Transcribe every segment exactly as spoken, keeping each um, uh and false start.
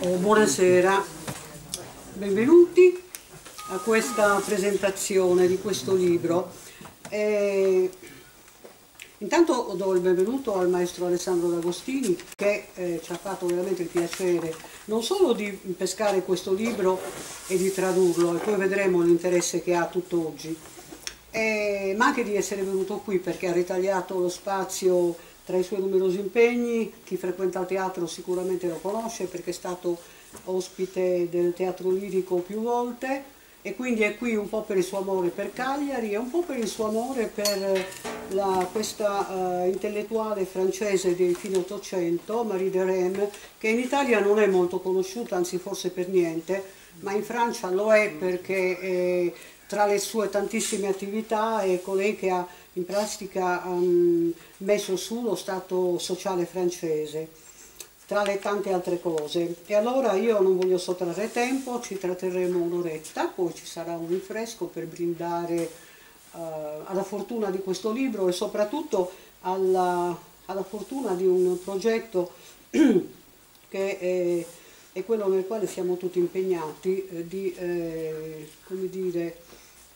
Oh, buonasera, benvenuti a questa presentazione di questo libro. Eh, Intanto do il benvenuto al maestro Alessandro D'Agostini che eh, ci ha fatto veramente il piacere non solo di pescare questo libro e di tradurlo, e poi vedremo l'interesse che ha tutt'oggi, eh, ma anche di essere venuto qui perché ha ritagliato lo spazio tra i suoi numerosi impegni. Chi frequenta il teatro sicuramente lo conosce perché è stato ospite del teatro lirico più volte, e quindi è qui un po' per il suo amore per Cagliari e un po' per il suo amore per la, questa uh, intellettuale francese del fine Ottocento, Maria Deraismes, che in Italia non è molto conosciuta, anzi forse per niente, ma in Francia lo è perché eh, tra le sue tantissime attività è colei che ha in pratica um, messo su lo stato sociale francese, tra le tante altre cose. E allora io non voglio sottrarre tempo, ci tratterremo un'oretta, poi ci sarà un rinfresco per brindare uh, alla fortuna di questo libro e soprattutto alla, alla fortuna di un progetto che è, è quello nel quale siamo tutti impegnati, eh, di eh, come dire,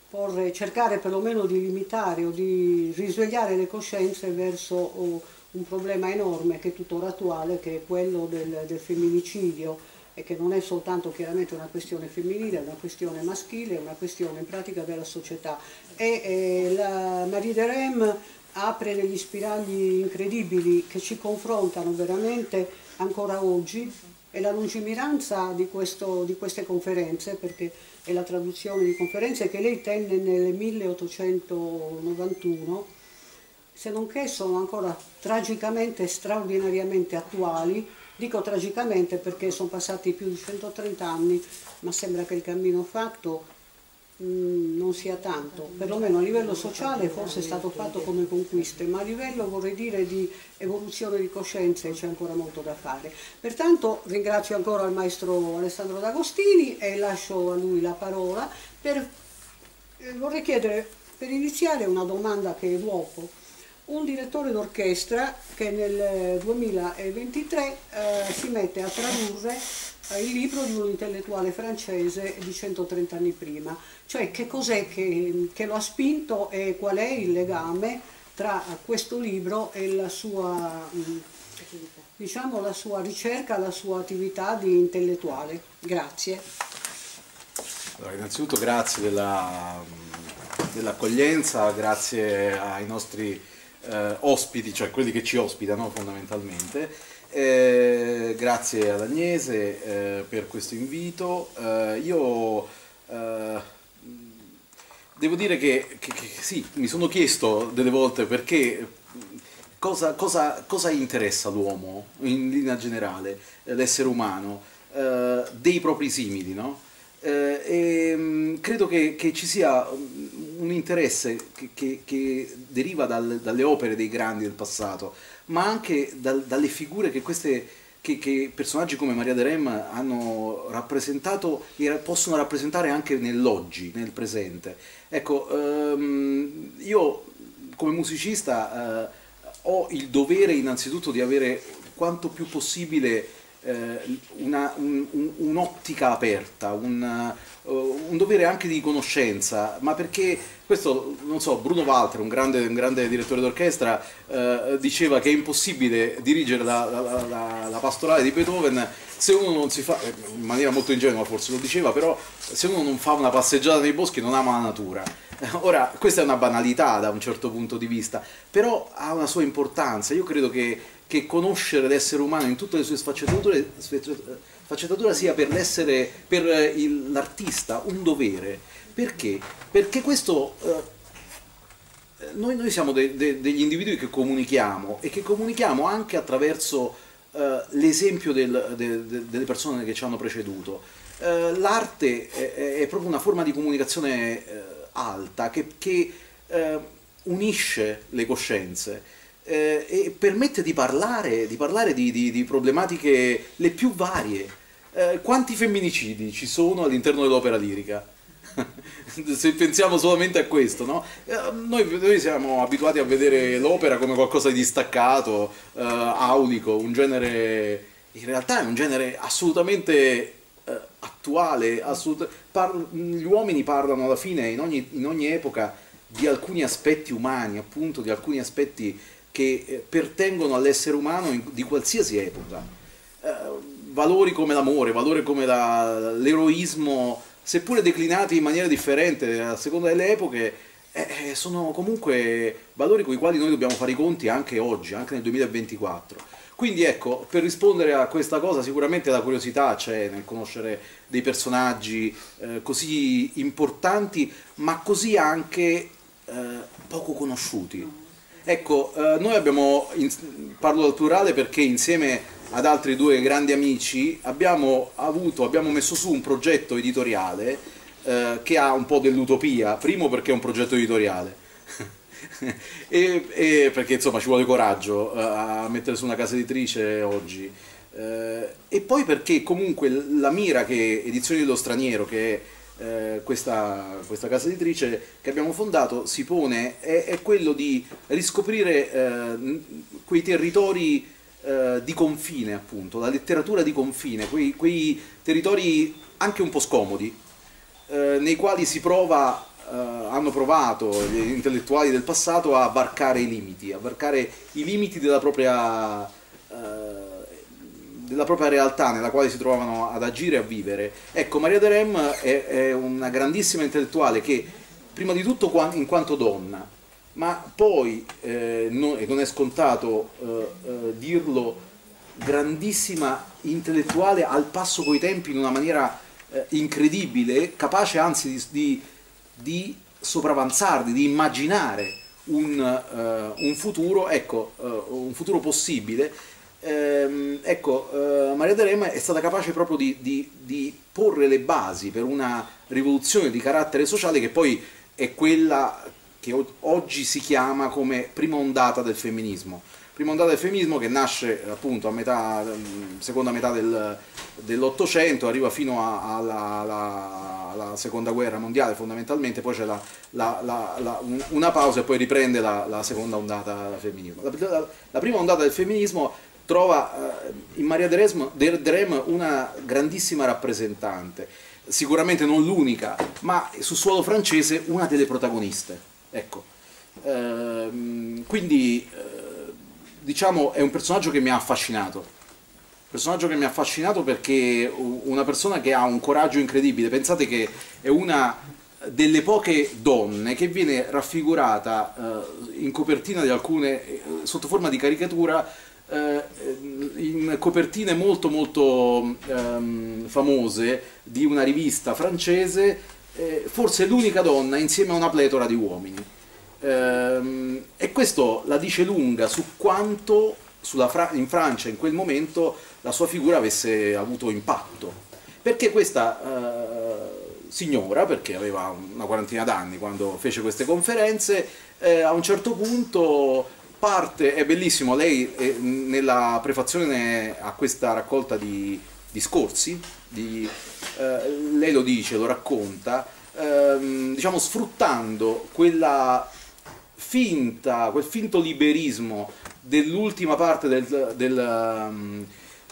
porre, cercare perlomeno di limitare o di risvegliare le coscienze verso oh, un problema enorme che è tuttora attuale, che è quello del, del femminicidio, e che non è soltanto chiaramente una questione femminile, è una questione maschile, è una questione in pratica della società. E eh, la Maria Deraismes apre degli spiragli incredibili che ci confrontano veramente ancora oggi, e la lungimiranza di, questo, di queste conferenze, perché è la traduzione di conferenze che lei tenne nel milleottocentonovantuno, se non che sono ancora tragicamente, straordinariamente attuali. Dico tragicamente perché sono passati più di centotrenta anni, ma sembra che il cammino fatto mh, non sia tanto, perlomeno a livello sociale forse è stato fatto come conquiste, ma a livello, vorrei dire, di evoluzione di coscienze c'è ancora molto da fare. Pertanto ringrazio ancora il maestro Alessandro D'Agostini e lascio a lui la parola. Per, eh, vorrei chiedere, per iniziare, una domanda che è dopo. Un direttore d'orchestra che nel duemilaventitré eh, si mette a tradurre eh, il libro di un intellettuale francese di centotrenta anni prima, cioè che cos'è che, che lo ha spinto e qual è il legame tra questo libro e la sua, diciamo, la sua ricerca, la sua attività di intellettuale. Grazie. Allora, innanzitutto grazie della, dell'accoglienza, grazie ai nostri Eh, ospiti, cioè quelli che ci ospitano fondamentalmente. Eh, grazie ad Agnese eh, per questo invito. Eh, io eh, devo dire che, che, che sì, mi sono chiesto delle volte perché cosa, cosa, cosa interessa l'uomo in linea generale, l'essere umano, eh, dei propri simili, no? Eh, e credo che, che ci sia un interesse che, che, che deriva dal, dalle opere dei grandi del passato, ma anche dal, dalle figure che, queste, che, che personaggi come Maria Deraismes hanno rappresentato e possono rappresentare anche nell'oggi, nel presente. Ecco, ehm, io come musicista eh, ho il dovere innanzitutto di avere quanto più possibile un'ottica un, un, un aperta, un, uh, un dovere anche di conoscenza, ma perché questo, non so, Bruno Walter, un grande, un grande direttore d'orchestra, uh, diceva che è impossibile dirigere la, la, la, la pastorale di Beethoven se uno non si fa, in maniera molto ingenua forse lo diceva, però se uno non fa una passeggiata nei boschi non ama la natura. Ora, questa è una banalità da un certo punto di vista, però ha una sua importanza. Io credo che che conoscere l'essere umano in tutte le sue sfaccettature, sfaccettature sia per l'essere, per l'artista un dovere. Perché? Perché questo eh, noi, noi siamo de, de, degli individui che comunichiamo, e che comunichiamo anche attraverso eh, l'esempio del, de, de, delle persone che ci hanno preceduto. Eh, l'arte è, è proprio una forma di comunicazione eh, alta che, che eh, unisce le coscienze. Eh, e permette di parlare, di, parlare di, di, di problematiche le più varie, eh, quanti femminicidi ci sono all'interno dell'opera lirica? Se pensiamo solamente a questo, no? eh, noi, noi siamo abituati a vedere l'opera come qualcosa di distaccato, eh, aulico, un genere, in realtà è un genere assolutamente eh, attuale, assolut... Parlo... gli uomini parlano alla fine in ogni, in ogni epoca di alcuni aspetti umani, appunto, di alcuni aspetti che eh, pertengono all'essere umano in, di qualsiasi epoca, eh, valori come l'amore, valori come l'eroismo, seppure declinati in maniera differente a seconda delle epoche, eh, sono comunque valori con i quali noi dobbiamo fare i conti anche oggi, anche nel duemilaventiquattro. Quindi ecco, per rispondere a questa cosa, sicuramente la curiosità c'è nel conoscere dei personaggi eh, così importanti, ma così anche eh, poco conosciuti. Ecco, eh, noi abbiamo, in, parlo al plurale perché insieme ad altri due grandi amici abbiamo avuto, abbiamo messo su un progetto editoriale eh, che ha un po' dell'utopia, primo perché è un progetto editoriale e, e perché insomma ci vuole coraggio eh, a mettere su una casa editrice oggi, eh, e poi perché comunque la mira che Edizioni dello Straniero, che è eh, questa, questa casa editrice che abbiamo fondato, si pone è, è quello di riscoprire eh, quei territori di confine, appunto, la letteratura di confine, quei, quei territori anche un po' scomodi, eh, nei quali si prova, eh, hanno provato gli intellettuali del passato a varcare i limiti, a varcare i limiti della propria, eh, della propria realtà nella quale si trovavano ad agire e a vivere. Ecco, Maria Deraismes è, è una grandissima intellettuale che, prima di tutto in quanto donna, ma poi, eh, non, e non è scontato eh, eh, dirlo, grandissima intellettuale al passo coi tempi in una maniera eh, incredibile, capace anzi di, di, di sopravanzarli, di immaginare un, eh, un futuro, ecco, eh, un futuro possibile. Eh, ecco, eh, Maria Deraismes è stata capace proprio di, di, di porre le basi per una rivoluzione di carattere sociale che poi è quella che oggi si chiama come prima ondata del femminismo. Prima ondata del femminismo che nasce appunto a metà, seconda metà del, dell'Ottocento, arriva fino a, alla, alla, alla seconda guerra mondiale fondamentalmente, poi c'è la, la, la, la, una pausa e poi riprende la, la seconda ondata del femminismo. La, la, la prima ondata del femminismo trova eh, in Maria Deraismes una grandissima rappresentante, sicuramente non l'unica, ma sul suolo francese una delle protagoniste. Ecco, ehm, quindi eh, diciamo è un personaggio che mi ha affascinato, un personaggio che mi ha affascinato perché una persona che ha un coraggio incredibile. Pensate che è una delle poche donne che viene raffigurata eh, in copertina di alcune, sotto forma di caricatura, eh, in copertine molto molto ehm, famose di una rivista francese. Forse è l'unica donna insieme a una pletora di uomini, e questo la dice lunga su quanto sulla Fra- in Francia in quel momento la sua figura avesse avuto impatto, perché questa eh, signora, perché aveva una quarantina d'anni quando fece queste conferenze, eh, a un certo punto parte, è bellissimo, lei eh, nella prefazione a questa raccolta di discorsi, di, eh, lei lo dice, lo racconta, ehm, diciamo sfruttando quella finta, quel finto liberismo dell'ultima parte del, del,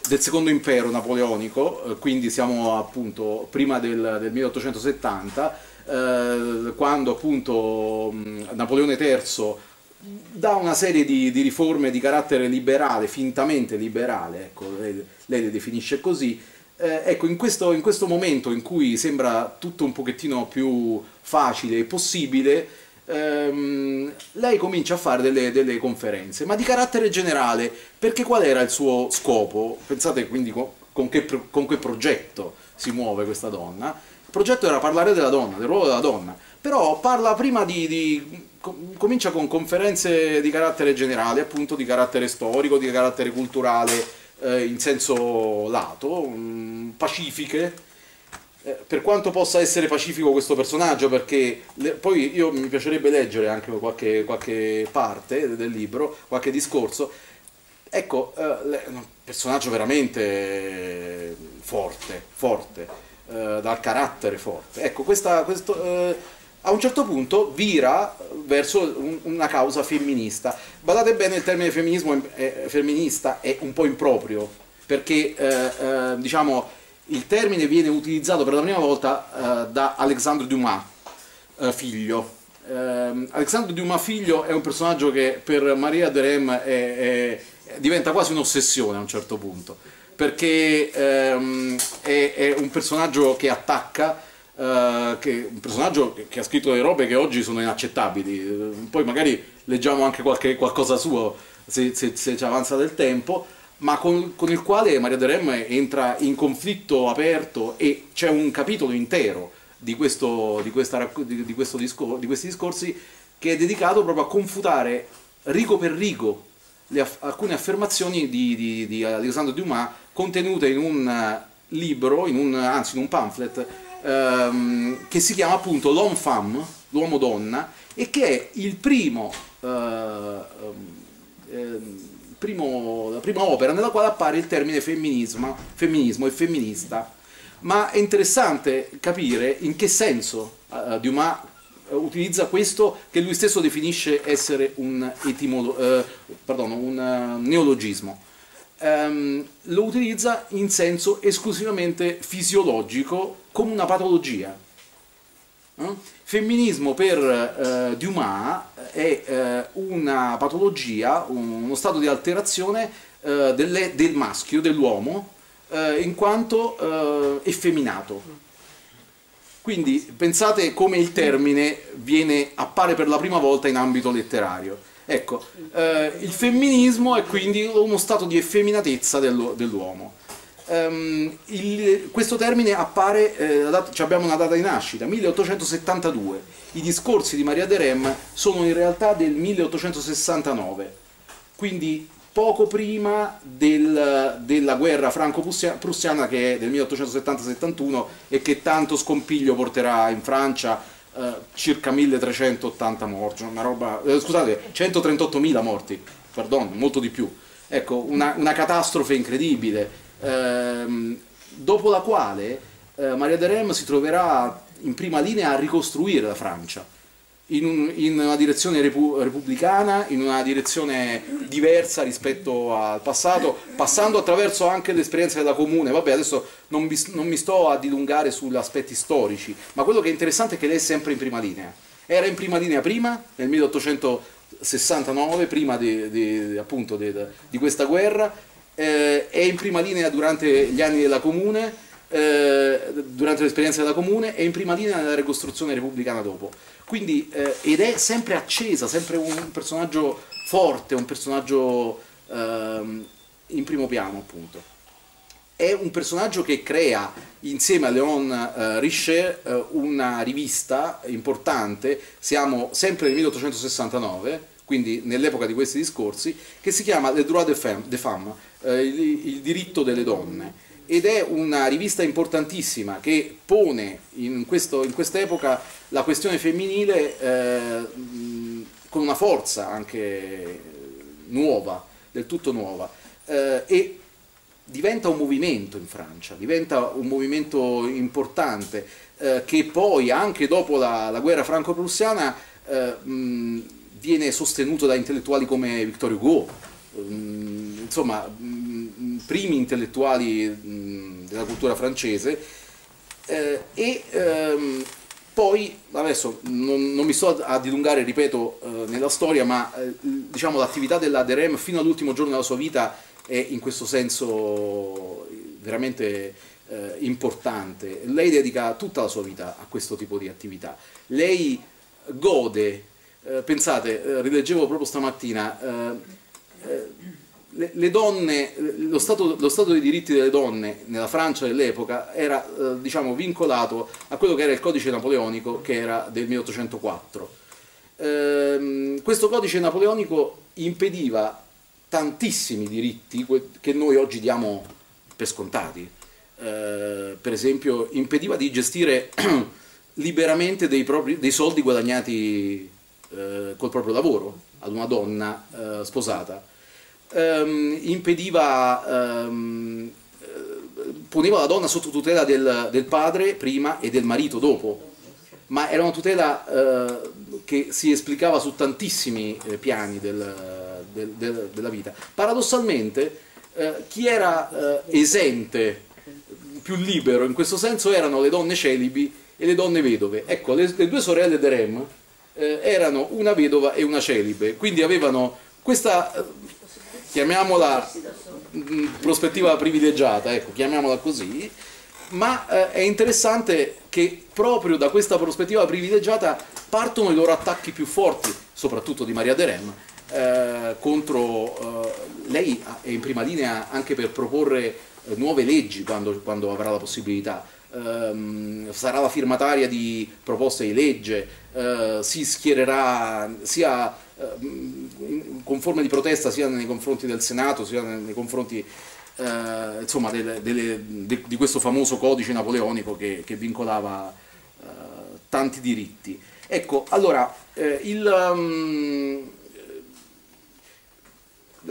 del secondo impero napoleonico, eh, quindi siamo appunto prima del, del milleottocentosettanta, eh, quando appunto Napoleone terzo da una serie di, di riforme di carattere liberale, fintamente liberale, ecco, lei, lei le definisce così. Eh, ecco, in questo, in questo momento in cui sembra tutto un pochettino più facile e possibile, ehm, lei comincia a fare delle, delle conferenze, ma di carattere generale, perché qual era il suo scopo? Pensate quindi con, con, che, con che progetto si muove questa donna. Il progetto era parlare della donna, del ruolo della donna, però parla prima di... di comincia con conferenze di carattere generale, appunto di carattere storico, di carattere culturale, eh, in senso lato, um, pacifiche, eh, per quanto possa essere pacifico questo personaggio, perché le, poi io mi piacerebbe leggere anche qualche, qualche parte del libro, qualche discorso, ecco, eh, le, personaggio veramente forte, forte, eh, dal carattere forte. Ecco, questa, questo, eh, a un certo punto vira verso un, una causa femminista. Badate bene, il termine femminismo è, femminista è un po' improprio, perché eh, eh, diciamo, il termine viene utilizzato per la prima volta eh, da Alexandre Dumas, eh, figlio. Eh, Alexandre Dumas figlio è un personaggio che per Maria Deraismes è, è, diventa quasi un'ossessione a un certo punto, perché ehm, è, è un personaggio che attacca, eh, che, un personaggio che, che ha scritto delle robe che oggi sono inaccettabili. Poi magari leggiamo anche qualche, qualcosa suo se, se, se ci avanza del tempo, ma con, con il quale Maria Deraismes entra in conflitto aperto, e c'è un capitolo intero di, questo, di, questa, di, di, questo discor di questi discorsi che è dedicato proprio a confutare rigo per rigo le aff alcune affermazioni di, di, di Alexandre Dumas contenute in un libro, in un, anzi in un pamphlet, ehm, che si chiama appunto L'Homme-Femme, l'uomo-donna, e che è il primo... Ehm, ehm, Primo, la prima opera nella quale appare il termine femminismo, femminismo e femminista. Ma è interessante capire in che senso uh, Dumas utilizza questo che lui stesso definisce essere un, etimolo, uh, pardon, un uh, neologismo. Um, lo utilizza in senso esclusivamente fisiologico, come una patologia. Uh? Femminismo per uh, Dumas è uh, una patologia, uno stato di alterazione uh, delle, del maschio, dell'uomo, uh, in quanto uh, effeminato. Quindi pensate come il termine viene, appare per la prima volta in ambito letterario. Ecco, uh, il femminismo è quindi uno stato di effeminatezza dell'uomo. Um, il, questo termine appare, eh, data, cioè abbiamo una data di nascita, milleottocentosettantadue, i discorsi di Maria Deraismes sono in realtà del milleottocentosessantanove, quindi poco prima del, della guerra franco-prussiana, che è del milleottocentosettanta settantuno e che tanto scompiglio porterà in Francia, eh, circa milletrecentottanta morti, una roba, eh, scusate, centotrentottomila morti, pardon, molto di più, ecco, una, una catastrofe incredibile. Ehm, dopo la quale eh, Maria Deraismes si troverà in prima linea a ricostruire la Francia in, un, in una direzione repu repubblicana, in una direzione diversa rispetto al passato, passando attraverso anche l'esperienza della Comune. Vabbè, adesso non, non mi sto a dilungare sugli aspetti storici, ma quello che è interessante è che lei è sempre in prima linea. Era in prima linea prima, nel milleottocentosessantanove, prima di, di, appunto di, di questa guerra. Eh, è in prima linea durante gli anni della Comune, eh, durante l'esperienza della Comune, è in prima linea nella ricostruzione repubblicana dopo. Quindi, eh, ed è sempre accesa, sempre un personaggio forte, un personaggio ehm, in primo piano, appunto. È un personaggio che crea insieme a Léon eh, Richer eh, una rivista importante, siamo sempre nel milleottocentosessantanove, quindi nell'epoca di questi discorsi, che si chiama Le Droit des Femmes, eh, il, il diritto delle donne, ed è una rivista importantissima che pone in quest'epoca in quest'epoca la questione femminile eh, con una forza anche nuova, del tutto nuova, eh, e diventa un movimento in Francia, diventa un movimento importante, eh, che poi anche dopo la, la guerra franco-prussiana eh, mh, viene sostenuto da intellettuali come Victor Hugo, insomma, primi intellettuali della cultura francese, e poi, adesso non, non mi sto a dilungare, ripeto, nella storia, ma diciamo l'attività della Deraismes fino all'ultimo giorno della sua vita è in questo senso veramente... importante. Lei dedica tutta la sua vita a questo tipo di attività. Lei gode... Pensate, rileggevo proprio stamattina, le, le donne, lo, stato, lo stato dei diritti delle donne nella Francia dell'epoca era, diciamo, vincolato a quello che era il codice napoleonico, che era del milleottocentoquattro. Questo codice napoleonico impediva tantissimi diritti che noi oggi diamo per scontati. Per esempio, impediva di gestire liberamente dei, propri, dei soldi guadagnati col proprio lavoro ad una donna eh, sposata, ehm, impediva, ehm, poneva la donna sotto tutela del, del padre prima e del marito dopo, ma era una tutela eh, che si esplicava su tantissimi eh, piani del, del, del, della vita. Paradossalmente eh, chi era eh, esente, più libero in questo senso, erano le donne celibi e le donne vedove. Ecco, le, le due sorelle Deraismes eh, erano una vedova e una celibe, quindi avevano questa, eh, chiamiamola mh, prospettiva privilegiata, ecco, chiamiamola così. Ma eh, è interessante che proprio da questa prospettiva privilegiata partono i loro attacchi più forti, soprattutto di Maria Deraismes, eh, contro eh, lei. È in prima linea anche per proporre eh, nuove leggi quando, quando avrà la possibilità, eh, sarà la firmataria di proposte di legge, eh, si schiererà sia eh, con forme di protesta sia nei confronti del Senato sia nei confronti Eh, insomma delle, delle, de, di questo famoso codice napoleonico che, che vincolava eh, tanti diritti. Ecco, allora eh, il, um,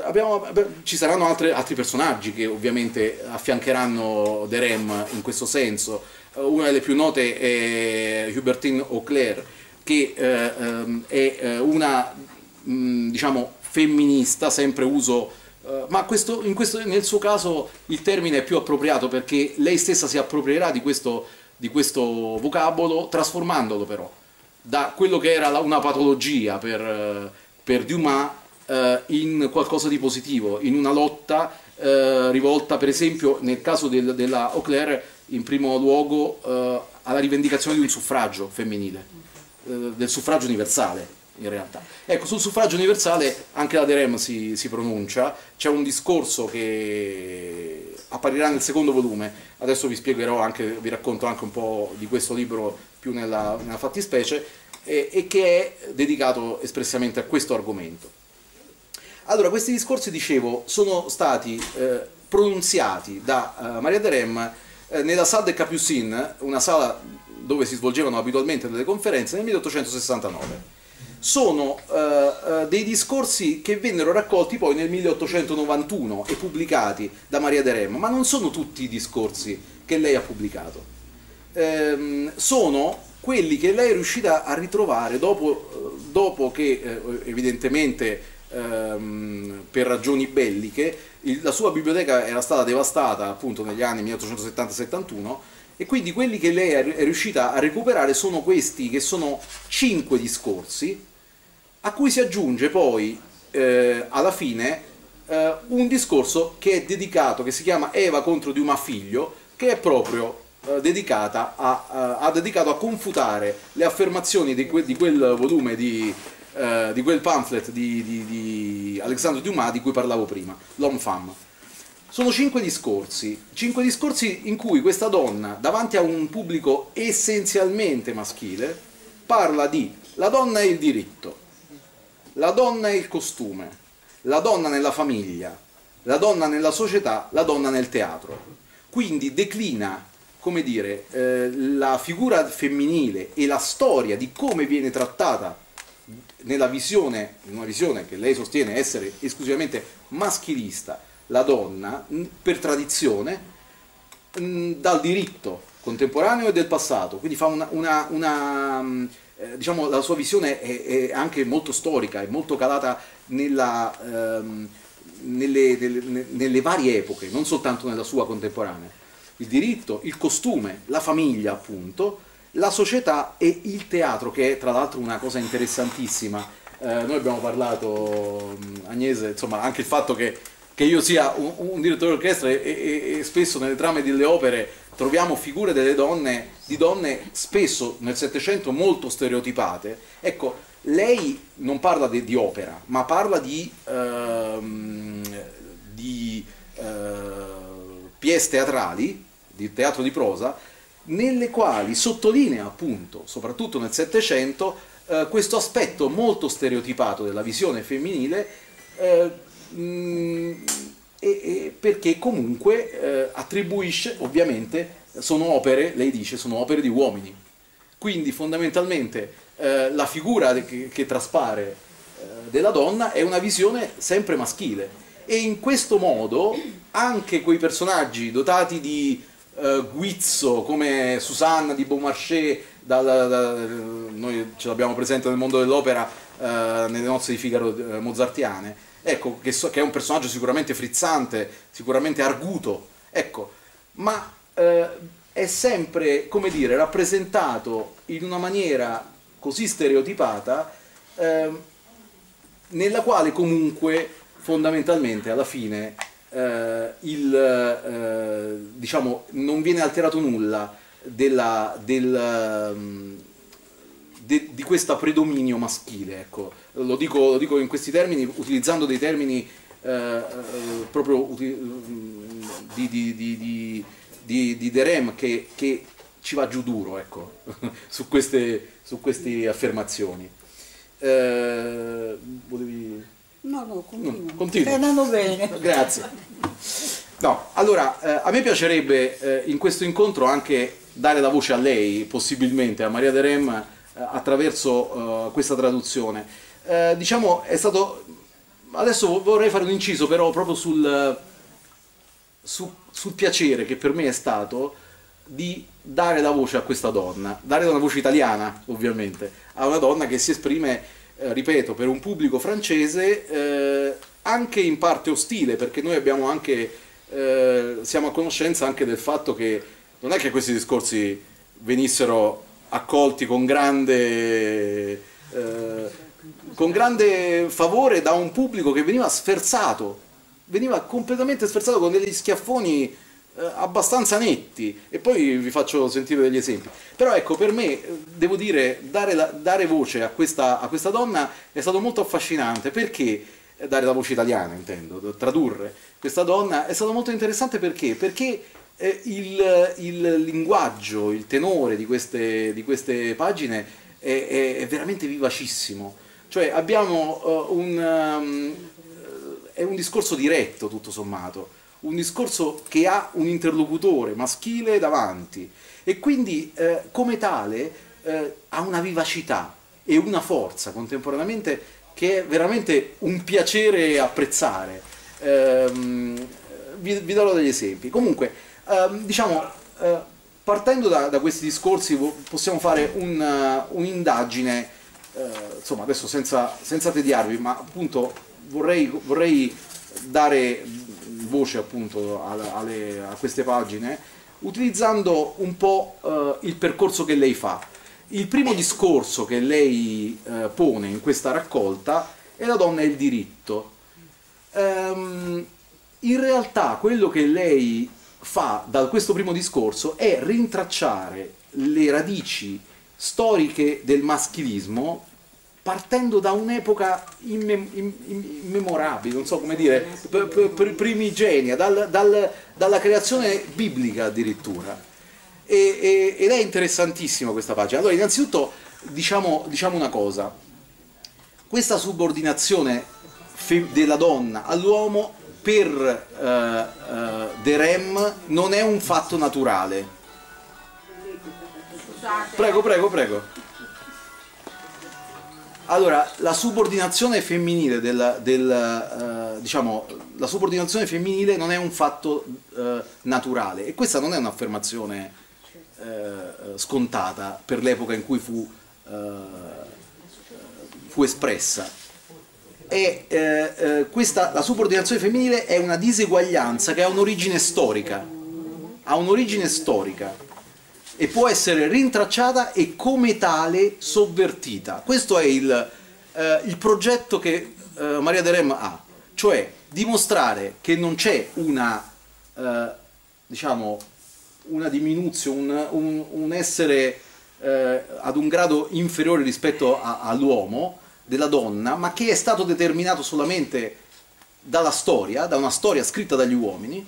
abbiamo, ci saranno altre, altri personaggi che ovviamente affiancheranno Deraismes in questo senso. Una delle più note è Hubertine Auclert, che eh, è una mh, diciamo femminista, sempre uso. Uh, ma questo, in questo, nel suo caso il termine è più appropriato perché lei stessa si approprierà di questo, di questo vocabolo, trasformandolo però da quello che era la, una patologia per, per Dumas uh, in qualcosa di positivo, in una lotta uh, rivolta per esempio nel caso del, della Auclert in primo luogo uh, alla rivendicazione di un suffragio femminile, uh, del suffragio universale. In realtà, ecco, sul suffragio universale anche la Deraismes si, si pronuncia. C'è un discorso che apparirà nel secondo volume. Adesso vi spiegherò anche, vi racconto anche un po' di questo libro più nella, nella fattispecie, e, e che è dedicato espressamente a questo argomento. Allora, questi discorsi, dicevo, sono stati eh, pronunziati da eh, Maria Deraismes eh, nella Salle des Capucines, una sala dove si svolgevano abitualmente delle conferenze, nel milleottocentosessantanove. Sono eh, dei discorsi che vennero raccolti poi nel milleottocentonovantuno e pubblicati da Maria Deraismes, ma non sono tutti i discorsi che lei ha pubblicato. Ehm, sono quelli che lei è riuscita a ritrovare dopo, dopo che eh, evidentemente ehm, per ragioni belliche il, la sua biblioteca era stata devastata appunto negli anni milleottocentosettanta settantuno. E quindi quelli che lei è riuscita a recuperare sono questi, che sono cinque discorsi, a cui si aggiunge poi eh, alla fine eh, un discorso che è dedicato, che si chiama Eva contro Dumas figlio, che è proprio eh, dedicata a, a, a, dedicato a confutare le affermazioni di, que, di quel volume, di, eh, di quel pamphlet di, di, di Alexandre Dumas di cui parlavo prima, L'Homme-Femme. Sono cinque discorsi, cinque discorsi in cui questa donna, davanti a un pubblico essenzialmente maschile, parla di la donna e il diritto, la donna e il costume, la donna nella famiglia, la donna nella società, la donna nel teatro. Quindi declina, come dire, eh, la figura femminile e la storia di come viene trattata nella visione, in una visione che lei sostiene essere esclusivamente maschilista, la donna per tradizione dal diritto contemporaneo e del passato. Quindi fa una, una, una diciamo, la sua visione è, è anche molto storica, è molto calata nella, ehm, nelle, nelle, nelle varie epoche, non soltanto nella sua contemporanea. Il diritto, il costume, la famiglia appunto, la società e il teatro, che è tra l'altro una cosa interessantissima. Eh, noi abbiamo parlato, Agnese, insomma, anche il fatto che che io sia un, un direttore d'orchestra e, e, e spesso nelle trame delle opere troviamo figure delle donne, di donne spesso nel Settecento molto stereotipate. Ecco, lei non parla de, di opera, ma parla di, ehm, di eh, pièce teatrali, di teatro di prosa, nelle quali sottolinea appunto, soprattutto nel Settecento, eh, questo aspetto molto stereotipato della visione femminile, eh, Mm, e, e perché comunque eh, attribuisce, ovviamente, sono opere, lei dice, sono opere di uomini. Quindi fondamentalmente eh, la figura che, che traspare eh, della donna è una visione sempre maschile. e in questo modo anche quei personaggi dotati di eh, guizzo come Susanna di Beaumarchais, da, da, da, noi ce l'abbiamo presente nel mondo dell'opera eh, nelle nozze di Figaro eh, mozartiane, ecco, che, so, che è un personaggio sicuramente frizzante, sicuramente arguto, ecco, ma eh, è sempre, come dire, rappresentato in una maniera così stereotipata eh, nella quale comunque fondamentalmente alla fine eh, il, eh, diciamo, non viene alterato nulla della, del, de, di questo predominio maschile, ecco. Lo dico, lo dico in questi termini, utilizzando dei termini eh, proprio di, di, di, di, di, di Derem che, che ci va giù duro, ecco, su, queste, su queste affermazioni. Eh, volevi... No, no, continuo. No, continuo. Stai andando bene. Grazie. No, allora, eh, a me piacerebbe eh, in questo incontro anche dare la voce a lei, possibilmente, a Maria Deraismes, eh, attraverso eh, questa traduzione. Eh, diciamo, è stato... Adesso vorrei fare un inciso, però, proprio sul, su, sul piacere che per me è stato di dare la voce a questa donna, dare una voce italiana, ovviamente, a una donna che si esprime... Eh, ripeto, per un pubblico francese eh, anche in parte ostile, perché noi abbiamo anche, eh, siamo a conoscenza anche del fatto che non è che questi discorsi venissero accolti con grande, eh, con grande favore da un pubblico che veniva sferzato, veniva completamente sferzato con degli schiaffoni eh, abbastanza netti, e poi vi faccio sentire degli esempi. Però ecco, per me, devo dire, dare, la, dare voce a questa, a questa donna è stato molto affascinante, perché dare la voce italiana, intendo, tradurre questa donna, è stato molto interessante perché, perché eh, il, il linguaggio, il tenore di queste, di queste pagine è, è, è veramente vivacissimo, cioè abbiamo uh, un, um, è un discorso diretto tutto sommato, un discorso che ha un interlocutore maschile davanti, e quindi eh, come tale eh, ha una vivacità e una forza contemporaneamente che è veramente un piacere apprezzare. Ehm, vi, vi darò degli esempi. Comunque, ehm, diciamo, eh, partendo da, da questi discorsi possiamo fare un'indagine, un eh, insomma, adesso senza, senza tediarvi, ma appunto vorrei, vorrei dare voce appunto a, alle, a queste pagine, utilizzando un po' eh, il percorso che lei fa. Il primo discorso che lei eh, pone in questa raccolta è La donna e il diritto. Ehm, in realtà quello che lei fa da questo primo discorso è rintracciare le radici storiche del maschilismo, partendo da un'epoca immemorabile, non so come dire, primigenia, dal, dal, dalla creazione biblica addirittura. E, e, ed è interessantissima questa pagina. Allora, innanzitutto diciamo, diciamo una cosa: questa subordinazione della donna all'uomo per eh, eh, Deraismes non è un fatto naturale. Prego, prego, prego. Allora, la subordinazione femminile del, del, eh, diciamo, la subordinazione femminile non è un fatto eh, naturale, e questa non è un'affermazione eh, scontata per l'epoca in cui fu, eh, fu espressa. E, eh, eh, questa, la subordinazione femminile è una diseguaglianza che ha un'origine storica, ha un'origine storica, e può essere rintracciata e come tale sovvertita. Questo è il, eh, il progetto che eh, Maria Deraismes ha, cioè dimostrare che non c'è una, eh, diciamo, una diminuzione, un, un, un essere eh, ad un grado inferiore rispetto all'uomo, della donna, ma che è stato determinato solamente dalla storia, da una storia scritta dagli uomini,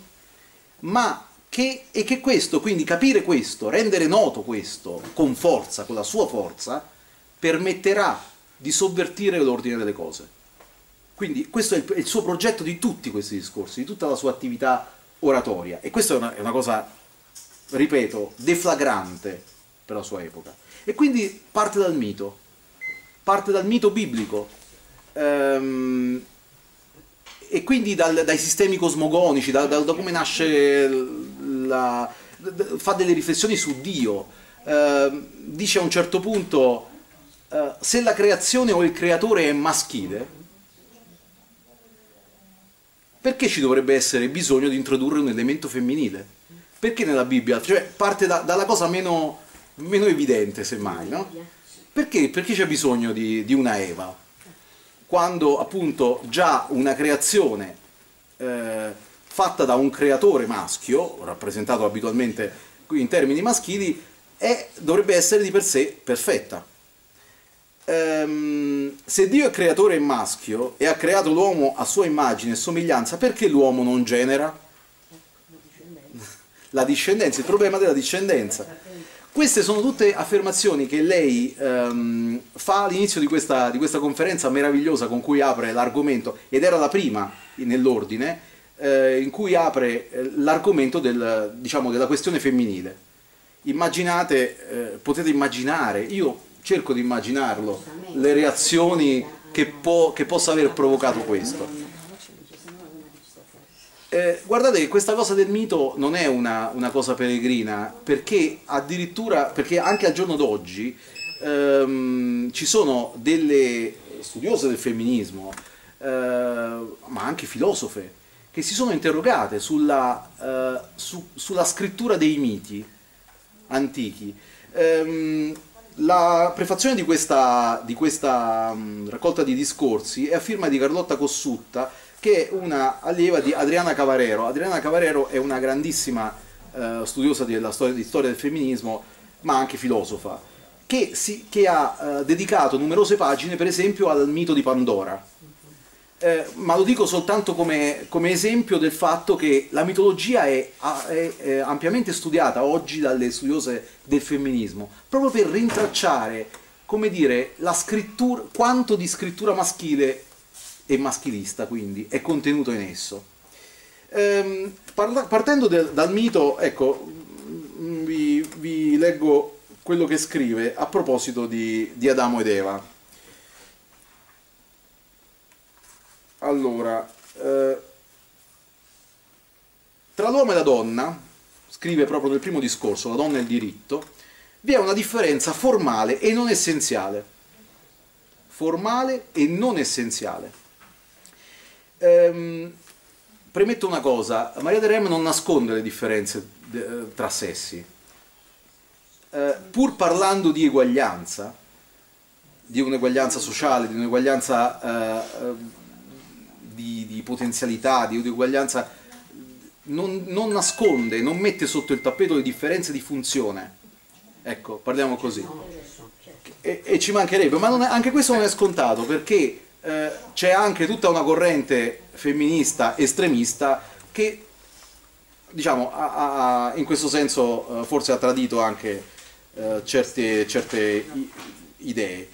ma Che, e che questo, quindi capire questo, rendere noto questo con forza, con la sua forza, permetterà di sovvertire l'ordine delle cose. Quindi questo è il, è il suo progetto di tutti questi discorsi, di tutta la sua attività oratoria, e questa è una, è una cosa, ripeto, deflagrante per la sua epoca. E quindi parte dal mito, parte dal mito biblico, ehm, e, e quindi dal, dai sistemi cosmogonici, da, da, da come nasce la, fa delle riflessioni su Dio. Eh, dice a un certo punto, eh, se la creazione o il creatore è maschile, perché ci dovrebbe essere bisogno di introdurre un elemento femminile? Perché nella Bibbia? Cioè parte da, dalla cosa meno, meno evidente, semmai, no? Perché, perché c'è bisogno di, di una Eva? Quando appunto già una creazione eh, fatta da un creatore maschio, rappresentato abitualmente in termini maschili, è, dovrebbe essere di per sé perfetta. Ehm, se Dio è creatore maschio e ha creato l'uomo a sua immagine e somiglianza, perché l'uomo non genera? La discendenza, il problema della discendenza. Queste sono tutte affermazioni che lei um, fa all'inizio di questa, di questa conferenza meravigliosa con cui apre l'argomento, ed era la prima nell'ordine, eh, in cui apre l'argomento del, diciamo, della questione femminile. Immaginate, eh, potete immaginare, io cerco di immaginarlo, le reazioni che, po che possa aver provocato questo. Eh, guardate che questa cosa del mito non è una, una cosa peregrina, perché addirittura, perché anche al giorno d'oggi ehm, ci sono delle studiose del femminismo, eh, ma anche filosofe, che si sono interrogate sulla, eh, su, sulla scrittura dei miti antichi. Ehm, la prefazione di questa, di questa mh, raccolta di discorsi è a firma di Carlotta Cossutta, che è una allieva di Adriana Cavarero. Adriana Cavarero è una grandissima eh, studiosa della storia, di storia del femminismo, ma anche filosofa, che, si, che ha eh, dedicato numerose pagine, per esempio, al mito di Pandora. Eh, ma lo dico soltanto come, come esempio del fatto che la mitologia è, è, è ampiamente studiata oggi dalle studiose del femminismo, proprio per rintracciare, come dire, la scrittura, quanto di scrittura maschile e maschilista quindi è contenuto in esso. Ehm, parla, partendo del, dal mito, ecco, vi, vi leggo quello che scrive a proposito di, di Adamo ed Eva. Allora, eh, tra l'uomo e la donna, scrive proprio nel primo discorso, La donna e il diritto, vi è una differenza formale e non essenziale. Formale e non essenziale. Ehm, premetto una cosa, Maria Deraismes non nasconde le differenze de, tra sessi, eh, pur parlando di eguaglianza, di un'eguaglianza sociale, di un'eguaglianza eh, di, di potenzialità, di un'eguaglianza, non, non nasconde, non mette sotto il tappeto le differenze di funzione, ecco, parliamo così, e, e ci mancherebbe, ma non è, anche questo non è scontato, perché c'è anche tutta una corrente femminista estremista che, diciamo, ha, ha, in questo senso forse ha tradito anche eh, certe, certe idee.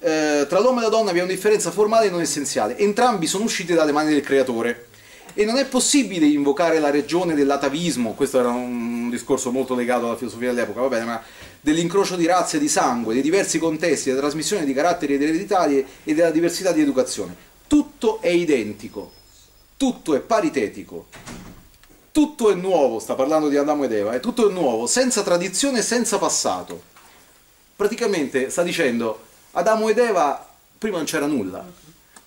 Eh, tra l'uomo e la donna vi è una differenza formale e non essenziale. Entrambi sono usciti dalle mani del creatore e non è possibile invocare la regione dell'atavismo, questo era un discorso molto legato alla filosofia dell'epoca, va bene, ma dell'incrocio di razze, di sangue, dei diversi contesti, della trasmissione di caratteri ed ereditari e della diversità di educazione. Tutto è identico, tutto è paritetico, tutto è nuovo, sta parlando di Adamo ed Eva, è tutto è nuovo, senza tradizione, senza passato. Praticamente sta dicendo, Adamo ed Eva prima non c'era nulla,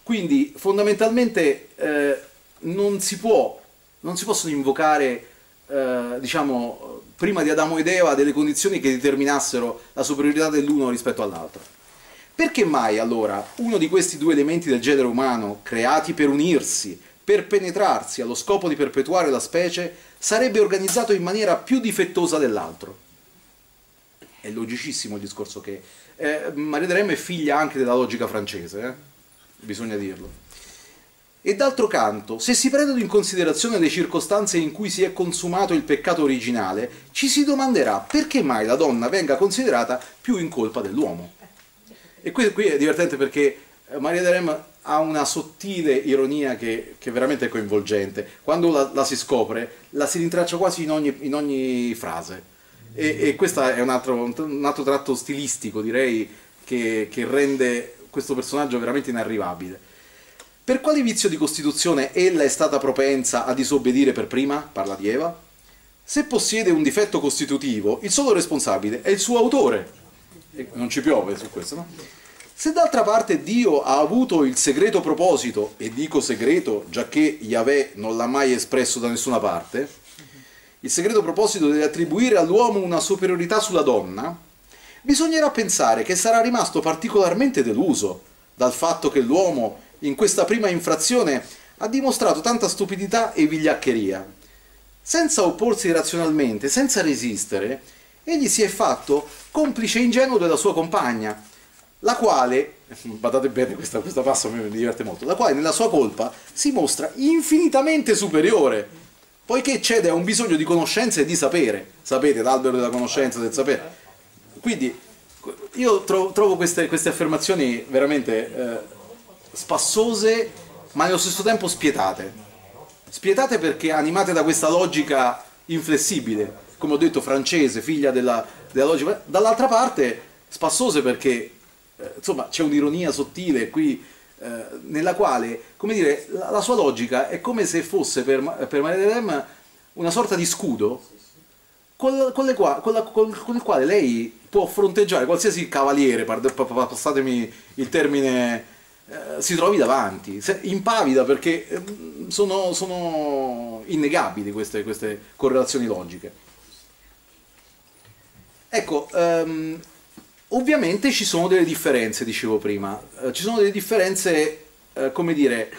quindi fondamentalmente eh, non si può, non si possono invocare, eh, diciamo, prima di Adamo ed Eva, delle condizioni che determinassero la superiorità dell'uno rispetto all'altro. Perché mai allora uno di questi due elementi del genere umano, creati per unirsi, per penetrarsi allo scopo di perpetuare la specie, sarebbe organizzato in maniera più difettosa dell'altro? È logicissimo il discorso che... Eh, Maria Deraismes è figlia anche della logica francese, eh? Bisogna dirlo. E d'altro canto, se si prendono in considerazione le circostanze in cui si è consumato il peccato originale, ci si domanderà perché mai la donna venga considerata più in colpa dell'uomo. E qui, qui è divertente perché Maria Deraismes ha una sottile ironia che, che veramente è coinvolgente. Quando la, la si scopre, la si rintraccia quasi in ogni, in ogni frase. E, e questo è un altro, un altro tratto stilistico, direi, che, che rende questo personaggio veramente inarrivabile. Per quale vizio di costituzione ella è stata propensa a disobbedire per prima? Parla di Eva. Se possiede un difetto costitutivo, il solo responsabile è il suo autore. E non ci piove su questo, no? Se d'altra parte Dio ha avuto il segreto proposito, e dico segreto, giacché Yahweh non l'ha mai espresso da nessuna parte, il segreto proposito di attribuire all'uomo una superiorità sulla donna, bisognerà pensare che sarà rimasto particolarmente deluso dal fatto che l'uomo in questa prima infrazione ha dimostrato tanta stupidità e vigliaccheria. Senza opporsi razionalmente, senza resistere, egli si è fatto complice ingenuo della sua compagna, la quale, badate bene questa, questa passo mi diverte molto, la quale nella sua colpa si mostra infinitamente superiore, poiché cede a un bisogno di conoscenza e di sapere. Sapete, l'albero della conoscenza, del sapere. Quindi io trovo, trovo queste, queste affermazioni veramente... Eh, spassose, ma nello stesso tempo spietate. Spietate perché animate da questa logica inflessibile, come ho detto, francese, figlia della, della logica. Dall'altra parte, spassose perché, eh, insomma, c'è un'ironia sottile qui, eh, nella quale, come dire, la, la sua logica è come se fosse per, per Maria Deraismes una sorta di scudo col, con, le qua, con, la, con, con il quale lei può fronteggiare qualsiasi cavaliere, passatemi il termine... si trovi davanti, impavida, perché sono, sono innegabili queste, queste correlazioni logiche. Ecco, um, ovviamente ci sono delle differenze, dicevo prima, uh, ci sono delle differenze, uh, come dire,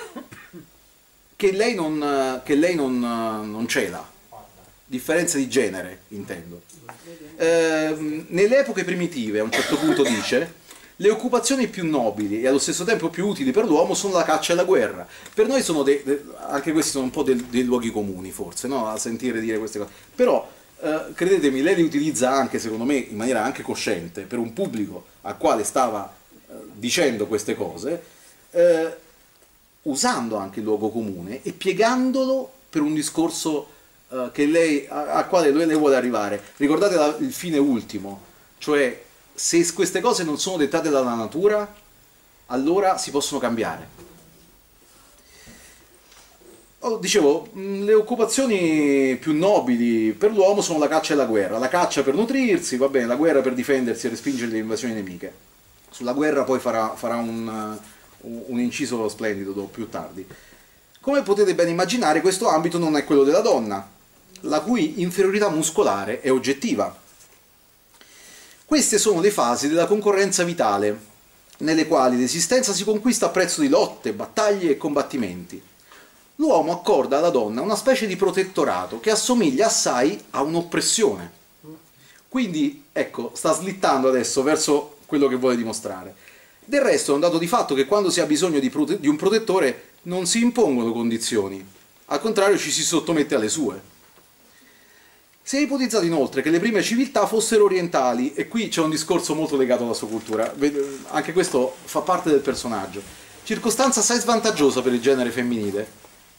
che lei non, uh, che lei non, uh, non cela, differenze di genere intendo. Uh, nelle epoche primitive, a un certo punto dice... Le occupazioni più nobili e allo stesso tempo più utili per l'uomo sono la caccia e la guerra. Per noi sono dei, anche questi sono un po' dei, dei luoghi comuni, forse, no? A sentire dire queste cose. Però, eh, credetemi, lei li utilizza anche, secondo me, in maniera anche cosciente, per un pubblico al quale stava eh, dicendo queste cose, eh, usando anche il luogo comune e piegandolo per un discorso eh, che lei, a, a quale lei vuole arrivare. Ricordate la, il fine ultimo, cioè... Se queste cose non sono dettate dalla natura, allora si possono cambiare. Oh, dicevo, le occupazioni più nobili per l'uomo sono la caccia e la guerra. La caccia per nutrirsi, va bene, la guerra per difendersi e respingere le invasioni nemiche. Sulla guerra poi farà, farà un, un inciso splendido più tardi. Come potete ben immaginare, questo ambito non è quello della donna, la cui inferiorità muscolare è oggettiva. Queste sono le fasi della concorrenza vitale, nelle quali l'esistenza si conquista a prezzo di lotte, battaglie e combattimenti. L'uomo accorda alla donna una specie di protettorato che assomiglia assai a un'oppressione. Quindi, ecco, sta slittando adesso verso quello che vuole dimostrare. Del resto è un dato di fatto che quando si ha bisogno di, prote- di un protettore non si impongono condizioni, al contrario ci si sottomette alle sue. Si è ipotizzato inoltre che le prime civiltà fossero orientali, e qui c'è un discorso molto legato alla sua cultura, anche questo fa parte del personaggio, circostanza assai svantaggiosa per il genere femminile,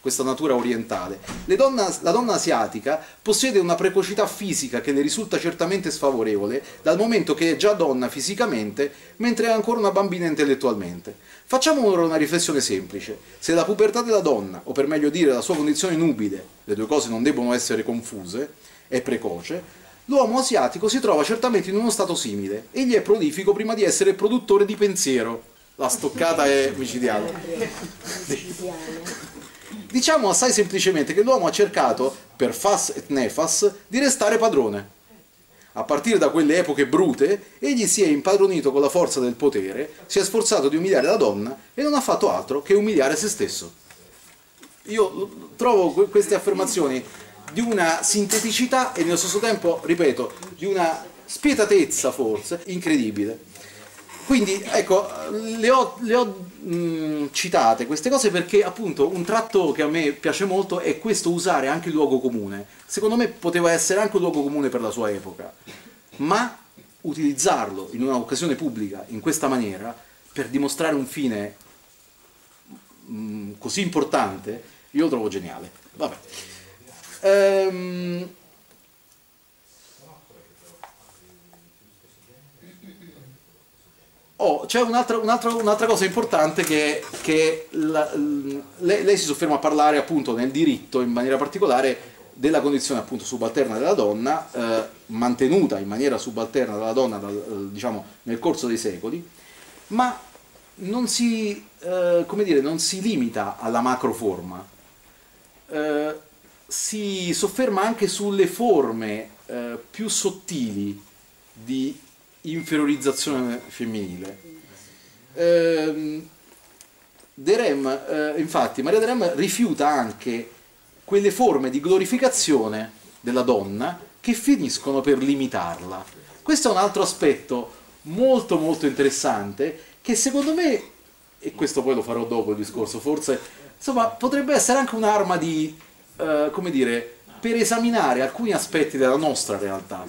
questa natura orientale. Le donna, la donna asiatica possiede una precocità fisica che le risulta certamente sfavorevole, dal momento che è già donna fisicamente, mentre è ancora una bambina intellettualmente. Facciamo ora una riflessione semplice. Se la pubertà della donna, o per meglio dire la sua condizione nubile, le due cose non debbono essere confuse, è precoce, l'uomo asiatico si trova certamente in uno stato simile. Egli è prolifico prima di essere produttore di pensiero. La stoccata è micidiale. Diciamo assai semplicemente che l'uomo ha cercato, per fas et nefas, di restare padrone. A partire da quelle epoche brute, egli si è impadronito con la forza del potere, si è sforzato di umiliare la donna e non ha fatto altro che umiliare se stesso. Io trovo queste affermazioni di una sinteticità e nello stesso tempo, ripeto, di una spietatezza forse incredibile. Quindi, ecco, le ho, le ho mh, citate queste cose perché appunto un tratto che a me piace molto è questo usare anche il luogo comune. Secondo me poteva essere anche un luogo comune per la sua epoca, ma utilizzarlo in un'occasione pubblica in questa maniera per dimostrare un fine mh, così importante, io lo trovo geniale. Vabbè. Um, Oh, c'è un'altra un'altra un'altra cosa importante che, che la, lei, lei si sofferma a parlare appunto nel diritto in maniera particolare della condizione appunto subalterna della donna, eh, mantenuta in maniera subalterna dalla donna dal, diciamo, nel corso dei secoli, ma non si, eh, come dire, non si limita alla macroforma, eh, si sofferma anche sulle forme eh, più sottili di inferiorizzazione femminile. Eh, Deraismes, eh, infatti, Maria Deraismes rifiuta anche quelle forme di glorificazione della donna che finiscono per limitarla. Questo è un altro aspetto molto molto interessante che secondo me, e questo poi lo farò dopo il discorso, forse, insomma, potrebbe essere anche un'arma di, eh, come dire, per esaminare alcuni aspetti della nostra realtà.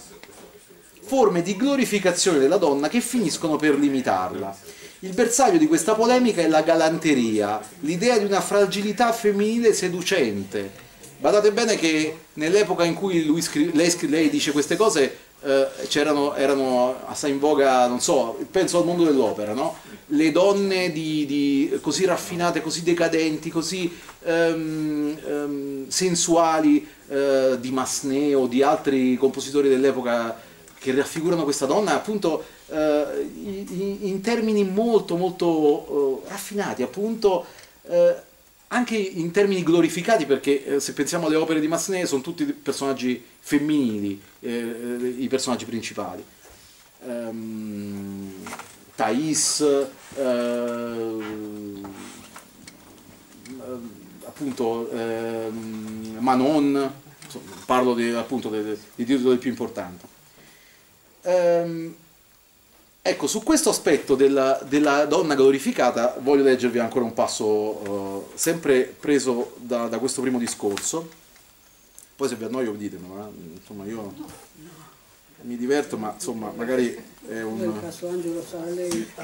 Forme di glorificazione della donna che finiscono per limitarla. Il bersaglio di questa polemica è la galanteria, l'idea di una fragilità femminile seducente. Badate bene che nell'epoca in cui lui scri lei, scri lei dice queste cose eh, c'erano, erano assai in voga, non so, penso al mondo dell'opera, no? Le donne di, di, così raffinate, così decadenti, così um, um, sensuali, uh, di Massenet o di altri compositori dell'epoca, che raffigurano questa donna appunto eh, in, in termini molto molto eh, raffinati, appunto eh, anche in termini glorificati, perché eh, se pensiamo alle opere di Massenet sono tutti personaggi femminili, eh, i personaggi principali. Um, Thais, eh, appunto eh, Manon, parlo di, appunto di, di titoli più importanti. Ecco, su questo aspetto della, della donna glorificata voglio leggervi ancora un passo uh, sempre preso da, da questo primo discorso, poi se vi annoio ditemelo, eh? Insomma, io mi diverto, ma insomma magari è un...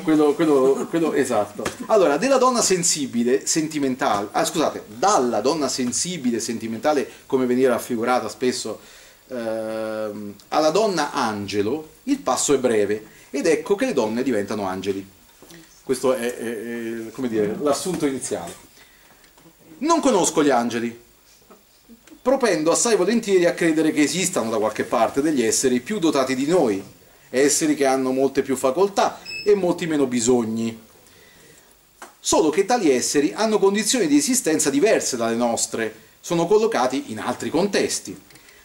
quello, quello, quello esatto. Allora, della donna sensibile, sentimentale, ah scusate, dalla donna sensibile, sentimentale, come veniva raffigurata spesso, alla donna angelo, il passo è breve ed ecco che le donne diventano angeli. Questo è, è, è come dire, l'assunto iniziale. Non conosco gli angeli, propendo assai volentieri a credere che esistano da qualche parte degli esseri più dotati di noi, esseri che hanno molte più facoltà e molti meno bisogni, solo che tali esseri hanno condizioni di esistenza diverse dalle nostre, sono collocati in altri contesti.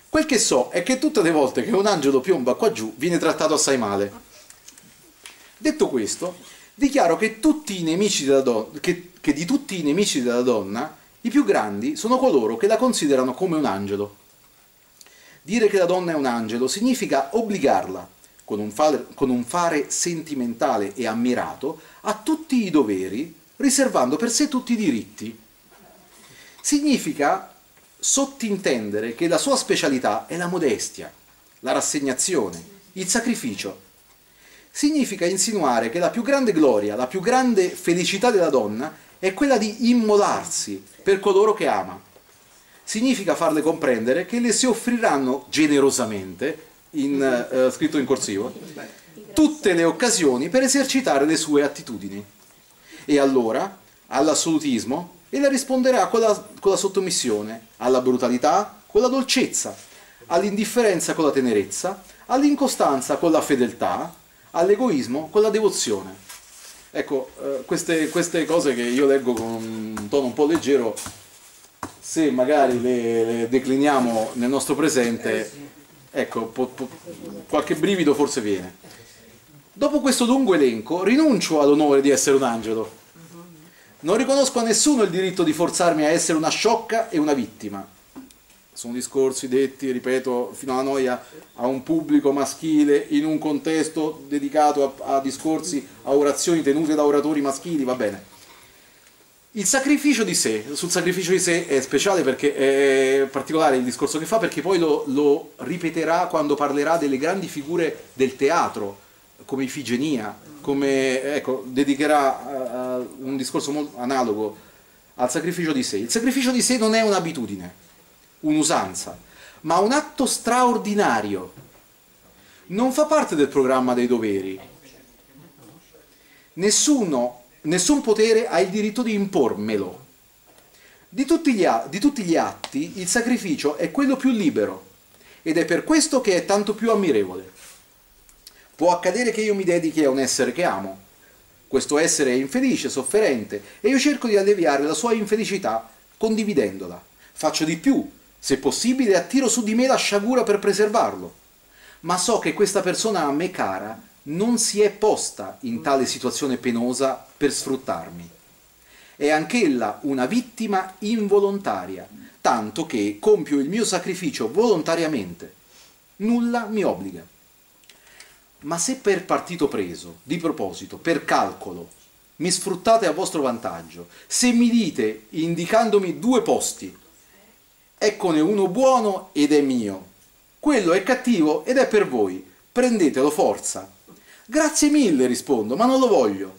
Quel che so è che tutte le volte che un angelo piomba qua giù viene trattato assai male. Detto questo, dichiaro che, tutti i nemici della don che, che di tutti i nemici della donna, i più grandi sono coloro che la considerano come un angelo. Dire che la donna è un angelo significa obbligarla, con un, con un fare sentimentale e ammirato, a tutti i doveri, riservando per sé tutti i diritti. Significa sottintendere che la sua specialità è la modestia, la rassegnazione, il sacrificio. Significa insinuare che la più grande gloria, la più grande felicità della donna è quella di immolarsi per coloro che ama. Significa farle comprendere che le si offriranno generosamente, in, eh, scritto in corsivo, tutte le occasioni per esercitare le sue attitudini. E allora, all'assolutismo, ella risponderà con la, con la sottomissione, alla brutalità con la dolcezza, all'indifferenza con la tenerezza, all'incostanza con la fedeltà, all'egoismo con la devozione. Ecco, eh, queste, queste cose che io leggo con un tono un po' leggero, se magari le, le decliniamo nel nostro presente, ecco, po, po, qualche brivido forse viene. Dopo questo lungo elenco, rinuncio all'onore di essere un angelo. Non riconosco a nessuno il diritto di forzarmi a essere una sciocca e una vittima. Sono discorsi detti, ripeto, fino alla noia, a un pubblico maschile in un contesto dedicato a, a discorsi, a orazioni tenute da oratori maschili, va bene. Il sacrificio di sé, sul sacrificio di sé è speciale perché è particolare il discorso che fa, perché poi lo, lo ripeterà quando parlerà delle grandi figure del teatro, come Ifigenia, come, ecco, dedicherà uh, un discorso molto analogo al sacrificio di sé. Il sacrificio di sé non è un'abitudine, un'usanza, ma un atto straordinario. Non fa parte del programma dei doveri. nessuno, nessun potere ha il diritto di impormelo. Di tutti, gli di tutti gli atti il sacrificio è quello più libero ed è per questo che è tanto più ammirevole. Può accadere che io mi dedichi a un essere che amo. Questo essere è infelice, sofferente, e io cerco di alleviare la sua infelicità condividendola. Faccio di più, se possibile attiro su di me la sciagura per preservarlo. Ma so che questa persona a me cara non si è posta in tale situazione penosa per sfruttarmi. È anch'ella una vittima involontaria, tanto che compio il mio sacrificio volontariamente. Nulla mi obbliga. Ma se per partito preso, di proposito, per calcolo, mi sfruttate a vostro vantaggio, se mi dite, indicandomi due posti, eccone uno buono ed è mio, quello è cattivo ed è per voi, prendetelo forza. Grazie mille, rispondo, ma non lo voglio.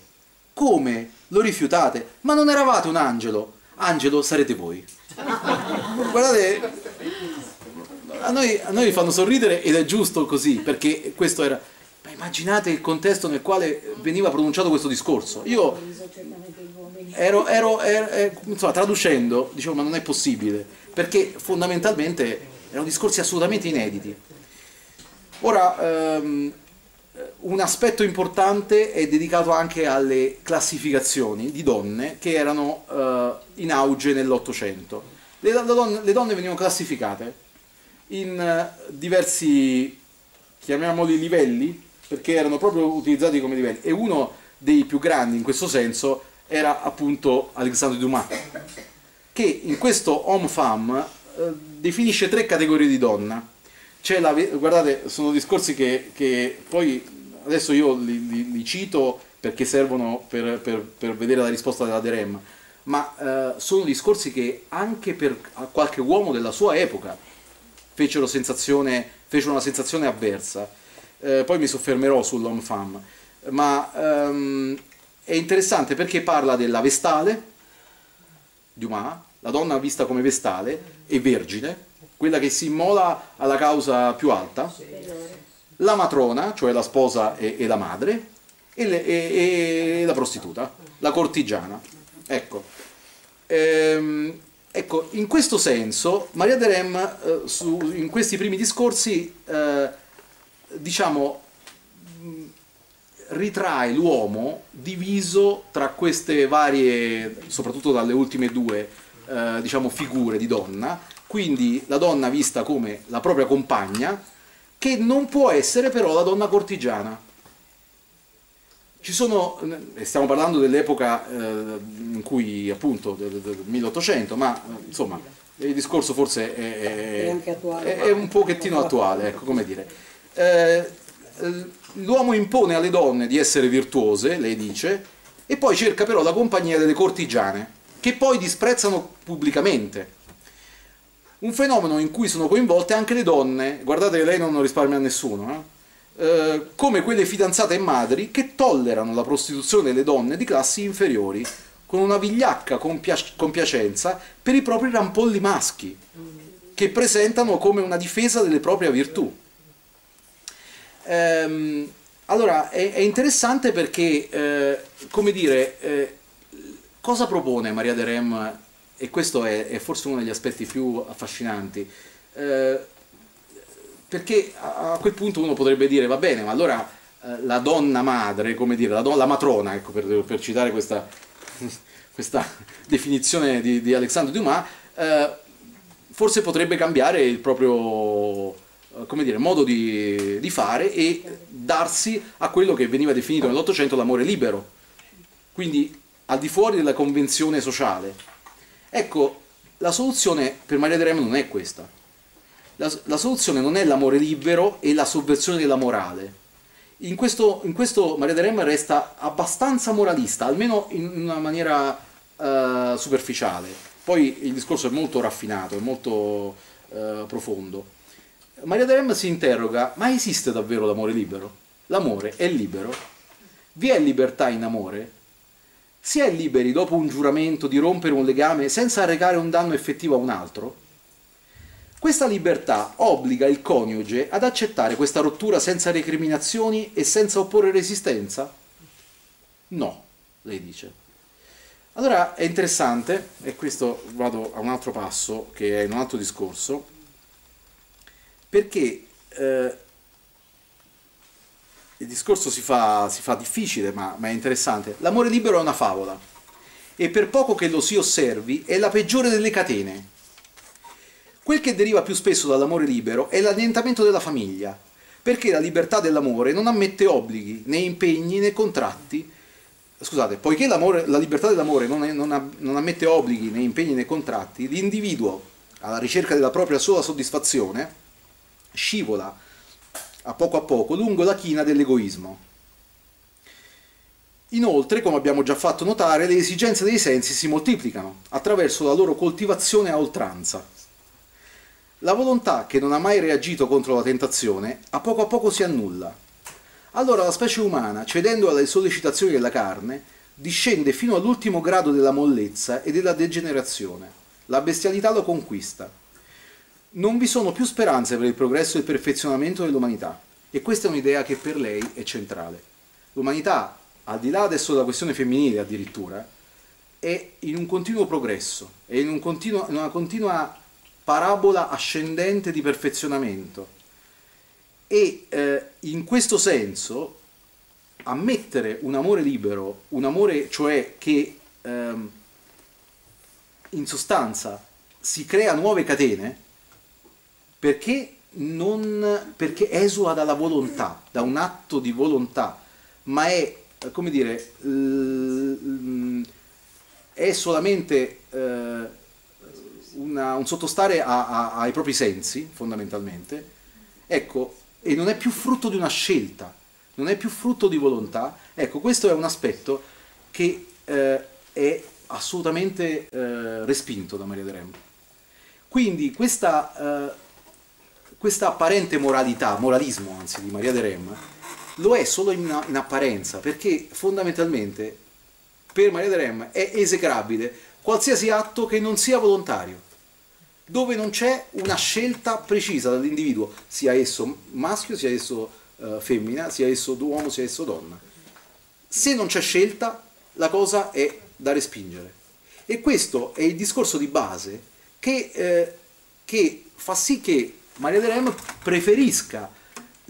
Come? Lo rifiutate? Ma non eravate un angelo? Angelo sarete voi. Guardate, a noi, a noi vi fanno sorridere ed è giusto così, perché questo era... Ma immaginate il contesto nel quale veniva pronunciato questo discorso. Io ero, ero, ero, ero insomma, traducendo, dicevo, ma non è possibile, perché fondamentalmente erano discorsi assolutamente inediti. Ora... Ehm, un aspetto importante è dedicato anche alle classificazioni di donne che erano uh, in auge nell'Ottocento. Le, le donne venivano classificate in uh, diversi, chiamiamoli, livelli, perché erano proprio utilizzati come livelli, e uno dei più grandi in questo senso era appunto Alexandre Dumas, che in questo Homme-Femme uh, definisce tre categorie di donna. C'è la, guardate, sono discorsi che, che poi adesso io li, li, li cito perché servono per, per, per vedere la risposta della Derem, ma eh, sono discorsi che anche per qualche uomo della sua epoca fecero, sensazione, fecero una sensazione avversa. Eh, poi mi soffermerò sull'Homme-Femme, ma ehm, è interessante perché parla della vestale, Dumas, la donna vista come vestale e vergine, quella che si immola alla causa più alta, la matrona, cioè la sposa e, e la madre, e, le, e, e la prostituta, la cortigiana. Ecco, ehm, ecco in questo senso Maria Deraismes eh, su, in questi primi discorsi eh, diciamo ritrae l'uomo diviso tra queste varie, soprattutto dalle ultime due eh, diciamo figure di donna. Quindi la donna vista come la propria compagna, che non può essere però la donna cortigiana. Ci sono, stiamo parlando dell'epoca eh, in cui, appunto, del, del milleottocento, ma insomma il discorso forse è, è, è, anche attuale, è, è un pochettino attuale, ecco, come dire. Eh, l'uomo impone alle donne di essere virtuose, lei dice, e poi cerca però la compagnia delle cortigiane, che poi disprezzano pubblicamente. Un fenomeno in cui sono coinvolte anche le donne, guardate che lei non risparmia a nessuno, eh? Eh, come quelle fidanzate e madri che tollerano la prostituzione delle donne di classi inferiori con una vigliacca compiacenza per i propri rampolli maschi, che presentano come una difesa delle proprie virtù. Ehm, allora è, è interessante perché, eh, come dire, eh, cosa propone Maria Deraismes? E questo è, è forse uno degli aspetti più affascinanti, eh, perché a, a quel punto uno potrebbe dire, va bene, ma allora eh, la donna madre, come dire, la, don la matrona, ecco, per, per citare questa, questa definizione di, di Alexandre Dumas, eh, forse potrebbe cambiare il proprio, come dire, modo di, di fare e darsi a quello che veniva definito nell'Ottocento l'amore libero, quindi al di fuori della convenzione sociale. Ecco, la soluzione per Maria Deraismes non è questa. La, la soluzione non è l'amore libero e la sovversione della morale. In questo, in questo Maria Deraismes resta abbastanza moralista, almeno in una maniera eh, superficiale. Poi il discorso è molto raffinato, è molto eh, profondo. Maria Deraismes si interroga, ma esiste davvero l'amore libero? L'amore è libero? Vi è libertà in amore? Si è liberi dopo un giuramento di rompere un legame senza arrecare un danno effettivo a un altro? Questa libertà obbliga il coniuge ad accettare questa rottura senza recriminazioni e senza opporre resistenza? No, lei dice. Allora è interessante, e questo vado a un altro passo che è in un altro discorso, perché eh, il discorso si fa, si fa difficile, ma, ma è interessante. L'amore libero è una favola, e per poco che lo si osservi è la peggiore delle catene. Quel che deriva più spesso dall'amore libero è l'annientamento della famiglia, perché la libertà dell'amore non ammette obblighi, né impegni, né contratti. Scusate, poiché la libertà dell'amore non, non, non ammette obblighi, né impegni, né contratti, l'individuo, alla ricerca della propria sola soddisfazione, scivola a poco a poco lungo la china dell'egoismo. Inoltre, come abbiamo già fatto notare, le esigenze dei sensi si moltiplicano attraverso la loro coltivazione a oltranza. La volontà, che non ha mai reagito contro la tentazione, a poco a poco si annulla. Allora la specie umana, cedendo alle sollecitazioni della carne, discende fino all'ultimo grado della mollezza e della degenerazione. La bestialità lo conquista. Non vi sono più speranze per il progresso e il perfezionamento dell'umanità, e questa è un'idea che per lei è centrale. L'umanità, al di là adesso della questione femminile addirittura, è in un continuo progresso, è in, un continuo, in una continua parabola ascendente di perfezionamento, e eh, in questo senso ammettere un amore libero, un amore cioè che ehm, in sostanza si crea nuove catene perché, non, perché esula dalla volontà, da un atto di volontà, ma è, come dire, è solamente eh, Una, un sottostare a, a, ai propri sensi, fondamentalmente, ecco, e non è più frutto di una scelta, non è più frutto di volontà. Ecco, questo è un aspetto che eh, è assolutamente eh, respinto da Maria Deraismes. Quindi questa, eh, questa apparente moralità, moralismo anzi, di Maria Deraismes, lo è solo in, in apparenza, perché fondamentalmente per Maria Deraismes è esecrabile qualsiasi atto che non sia volontario, dove non c'è una scelta precisa dall'individuo, sia esso maschio, sia esso eh, femmina, sia esso uomo, sia esso donna. Se non c'è scelta, la cosa è da respingere. E questo è il discorso di base che, eh, che fa sì che Maria Deraismes preferisca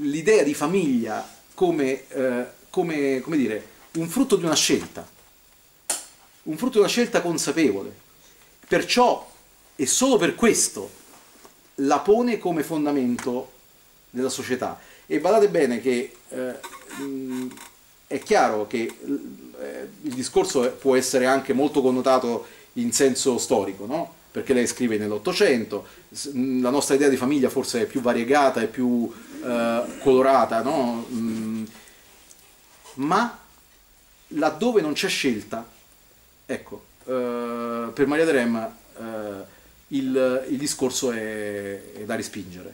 l'idea di famiglia come, eh, come, come dire, un frutto di una scelta, un frutto di una scelta consapevole. Perciò, e solo per questo, la pone come fondamento della società. E guardate bene che eh, mh, è chiaro che eh, il discorso può essere anche molto connotato in senso storico, no? Perché lei scrive nell'Ottocento, la nostra idea di famiglia forse è più variegata, è più eh, colorata, no? Mm, ma laddove non c'è scelta, ecco, eh, per Maria Deraismes eh, il, il discorso è, è da respingere.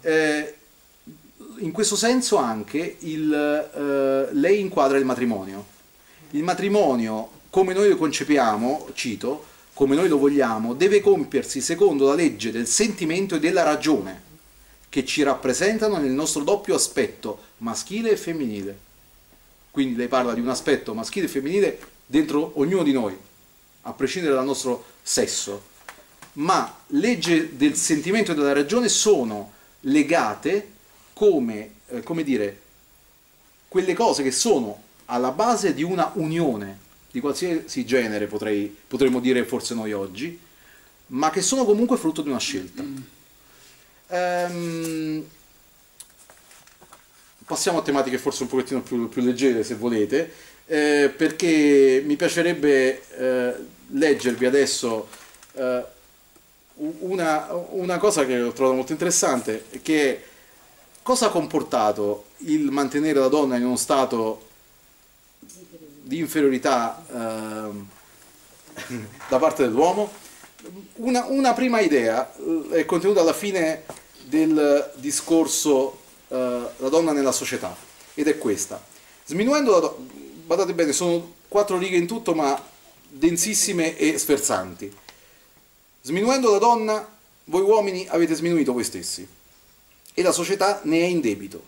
Eh, in questo senso anche il, eh, lei inquadra il matrimonio. Il matrimonio, come noi lo concepiamo, cito, come noi lo vogliamo, deve compiersi secondo la legge del sentimento e della ragione, che ci rappresentano nel nostro doppio aspetto maschile e femminile. Quindi lei parla di un aspetto maschile e femminile dentro ognuno di noi, a prescindere dal nostro sesso, ma legge del sentimento e della ragione sono legate come, eh, come dire, quelle cose che sono alla base di una unione, di qualsiasi genere potrei, potremmo dire forse noi oggi, ma che sono comunque frutto di una scelta. Mm. Ehm, passiamo a tematiche forse un pochettino più, più leggere, se volete. Eh, perché mi piacerebbe eh, leggervi adesso eh, una, una cosa che ho trovato molto interessante, che è cosa ha comportato il mantenere la donna in uno stato di inferiorità eh, da parte dell'uomo. Una, una prima idea è contenuta alla fine del discorso eh, La donna nella società, ed è questa. Sminuendo la donna, guardate bene, sono quattro righe in tutto, ma densissime e sferzanti. Sminuendo la donna, voi uomini avete sminuito voi stessi, e la società ne è in debito.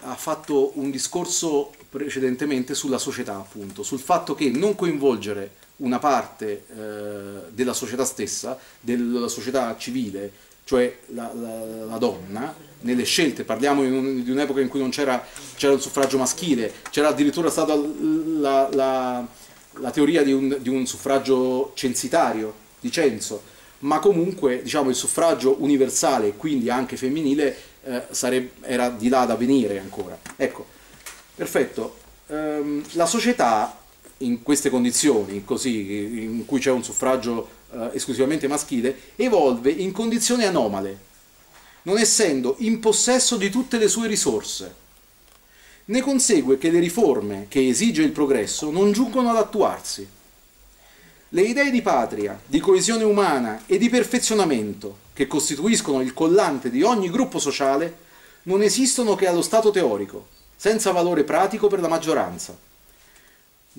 ha fatto un discorso precedentemente sulla società, appunto, sul fatto che non coinvolgere una parte eh, della società stessa, della società civile, cioè la, la, la donna, nelle scelte. Parliamo in un, di un'epoca in cui non c'era il suffragio maschile, c'era addirittura stata la, la, la teoria di un, di un suffragio censitario, di censo, ma comunque, diciamo, il suffragio universale, quindi anche femminile, eh, sarebbe, era di là da venire ancora. Ecco, perfetto. Ehm, la società in queste condizioni, così, in cui c'è un suffragio eh, esclusivamente maschile, evolve in condizioni anomale, non essendo in possesso di tutte le sue risorse. Ne consegue che le riforme che esige il progresso non giungono ad attuarsi. Le idee di patria, di coesione umana e di perfezionamento, che costituiscono il collante di ogni gruppo sociale, non esistono che allo stato teorico, senza valore pratico per la maggioranza.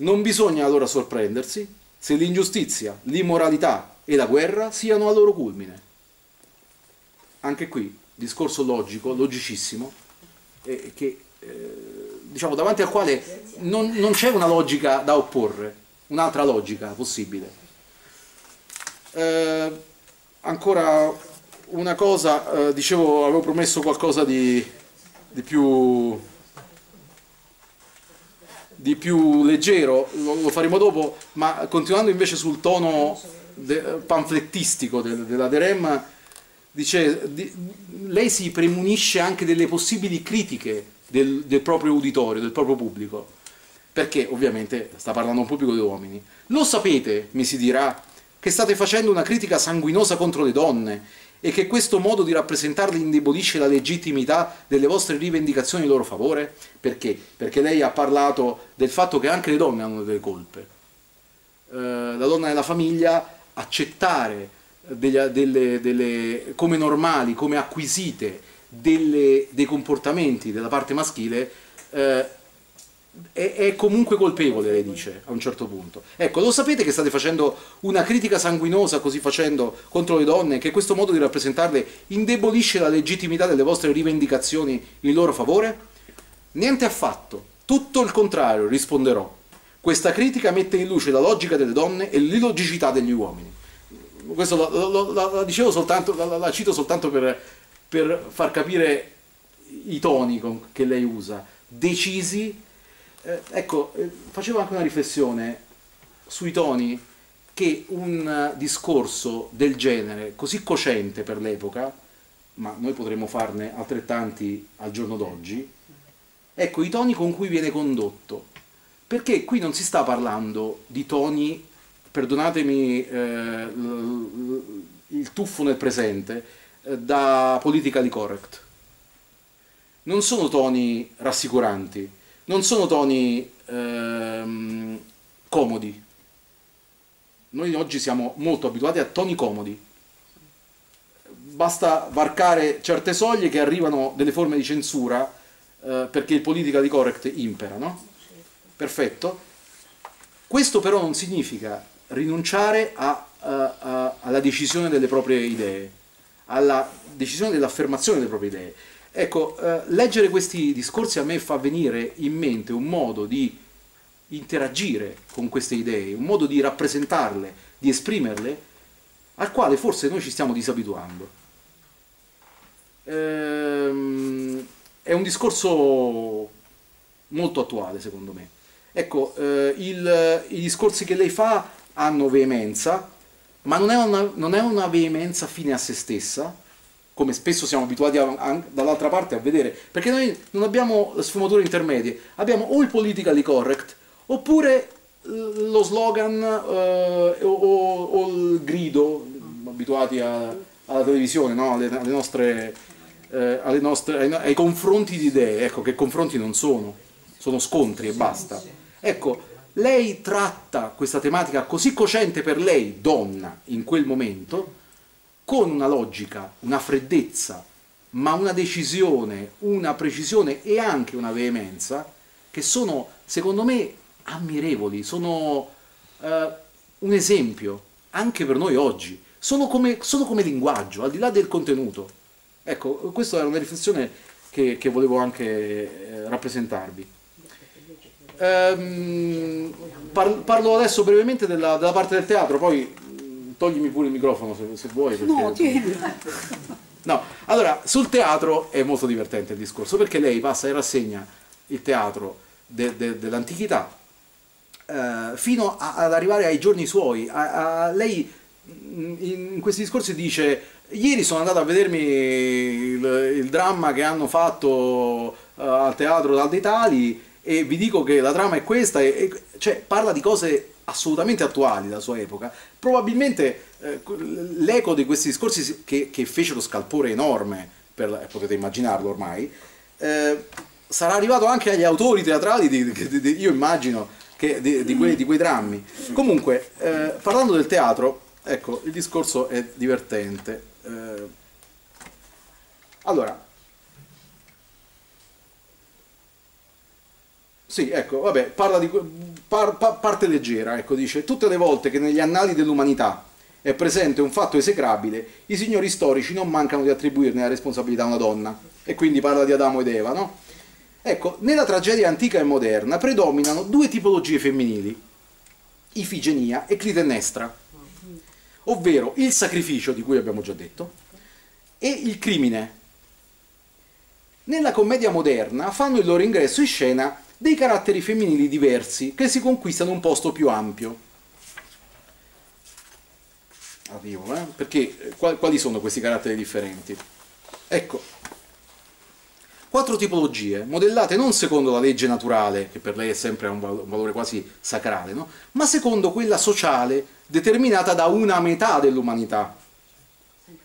Non bisogna allora sorprendersi se l'ingiustizia, l'immoralità e la guerra siano al loro culmine. Anche qui, discorso logico, logicissimo, eh, che, eh, diciamo, davanti al quale non, non c'è una logica da opporre, un'altra logica possibile. Eh, ancora una cosa, eh, dicevo, avevo promesso qualcosa di, di più... di più leggero, lo faremo dopo, ma continuando invece sul tono de panflettistico de della Derem, dice, di lei si premunisce anche delle possibili critiche del, del proprio uditorio, del proprio pubblico, perché ovviamente sta parlando a un pubblico di uomini. Lo sapete, mi si dirà, che state facendo una critica sanguinosa contro le donne e che questo modo di rappresentarle indebolisce la legittimità delle vostre rivendicazioni in loro favore? Perché? Perché lei ha parlato del fatto che anche le donne hanno delle colpe. Eh, la donna nella famiglia, accettare delle, delle, delle, come normali, come acquisite, delle, dei comportamenti della parte maschile, eh, è, è comunque colpevole, lei dice, a un certo punto. Ecco, lo sapete che state facendo una critica sanguinosa, così facendo, contro le donne, che questo modo di rappresentarle indebolisce la legittimità delle vostre rivendicazioni in loro favore? Niente affatto, tutto il contrario, risponderò. Questa critica mette in luce la logica delle donne e l'illogicità degli uomini. Questo lo, lo, lo, lo dicevo soltanto, la, la cito soltanto per, per far capire i toni con, che lei usa, decisi. Eh, ecco, eh, facevo anche una riflessione sui toni che un uh, discorso del genere, così cocente per l'epoca, ma noi potremmo farne altrettanti al giorno d'oggi, ecco i toni con cui viene condotto, perché qui non si sta parlando di toni, perdonatemi eh, il tuffo nel presente, eh, da politically correct, non sono toni rassicuranti, non sono toni ehm, comodi. Noi oggi siamo molto abituati a toni comodi. Basta varcare certe soglie che arrivano delle forme di censura eh, perché il politically correct impera, no? Perfetto. Questo però non significa rinunciare a, a, a, alla decisione delle proprie idee, alla decisione dell'affermazione delle proprie idee. Ecco, eh, leggere questi discorsi a me fa venire in mente un modo di interagire con queste idee, un modo di rappresentarle, di esprimerle, al quale forse noi ci stiamo disabituando. Ehm, è un discorso molto attuale, secondo me. Ecco, eh, il, i discorsi che lei fa hanno veemenza, ma non è una, non è una veemenza fine a se stessa, come spesso siamo abituati dall'altra parte a vedere, perché noi non abbiamo sfumature intermedie, abbiamo o il politically correct, oppure lo slogan eh, o, o, o il grido, abituati a, alla televisione, no? alle, alle nostre, eh, alle nostre, ai, ai confronti di idee, ecco, che confronti non sono, sono scontri e basta. Ecco, lei tratta questa tematica così cocente per lei, donna, in quel momento, con una logica, una freddezza, ma una decisione, una precisione e anche una veemenza che sono, secondo me, ammirevoli, sono eh, un esempio anche per noi oggi, sono come, sono come linguaggio, al di là del contenuto. Ecco, questa è una riflessione che, che volevo anche eh, rappresentarvi. Ehm, par parlo adesso brevemente della, della parte del teatro, poi toglimi pure il microfono se, se vuoi. Perché... No, tieni. No, allora, sul teatro è molto divertente il discorso, perché lei passa in rassegna il teatro de, de, dell'antichità eh, fino a, ad arrivare ai giorni suoi. A, a, lei in questi discorsi dice: ieri sono andato a vedermi il, il dramma che hanno fatto uh, al teatro Dal dei Tali e vi dico che la trama è questa, e, e, cioè parla di cose assolutamente attuali della sua epoca. Probabilmente eh, l'eco di questi discorsi che, che fecero scalpore enorme, per la, potete immaginarlo ormai, eh, sarà arrivato anche agli autori teatrali, di, di, di, io immagino, che, di, di, quei, di quei drammi. Comunque, eh, parlando del teatro, ecco, il discorso è divertente. Eh, allora, sì, ecco, vabbè, parla di par, par, parte leggera, ecco, dice: tutte le volte che negli annali dell'umanità è presente un fatto esecrabile, i signori storici non mancano di attribuirne la responsabilità a una donna. E quindi parla di Adamo ed Eva, no? Ecco, nella tragedia antica e moderna predominano due tipologie femminili, Ifigenia e Clitennestra, ovvero il sacrificio, di cui abbiamo già detto, e il crimine. Nella commedia moderna fanno il loro ingresso in scena dei caratteri femminili diversi che si conquistano un posto più ampio. Arrivo, eh? Perché quali sono questi caratteri differenti? Ecco, quattro tipologie, modellate non secondo la legge naturale, che per lei è sempre un valore quasi sacrale, no? Ma secondo quella sociale, determinata da una metà dell'umanità,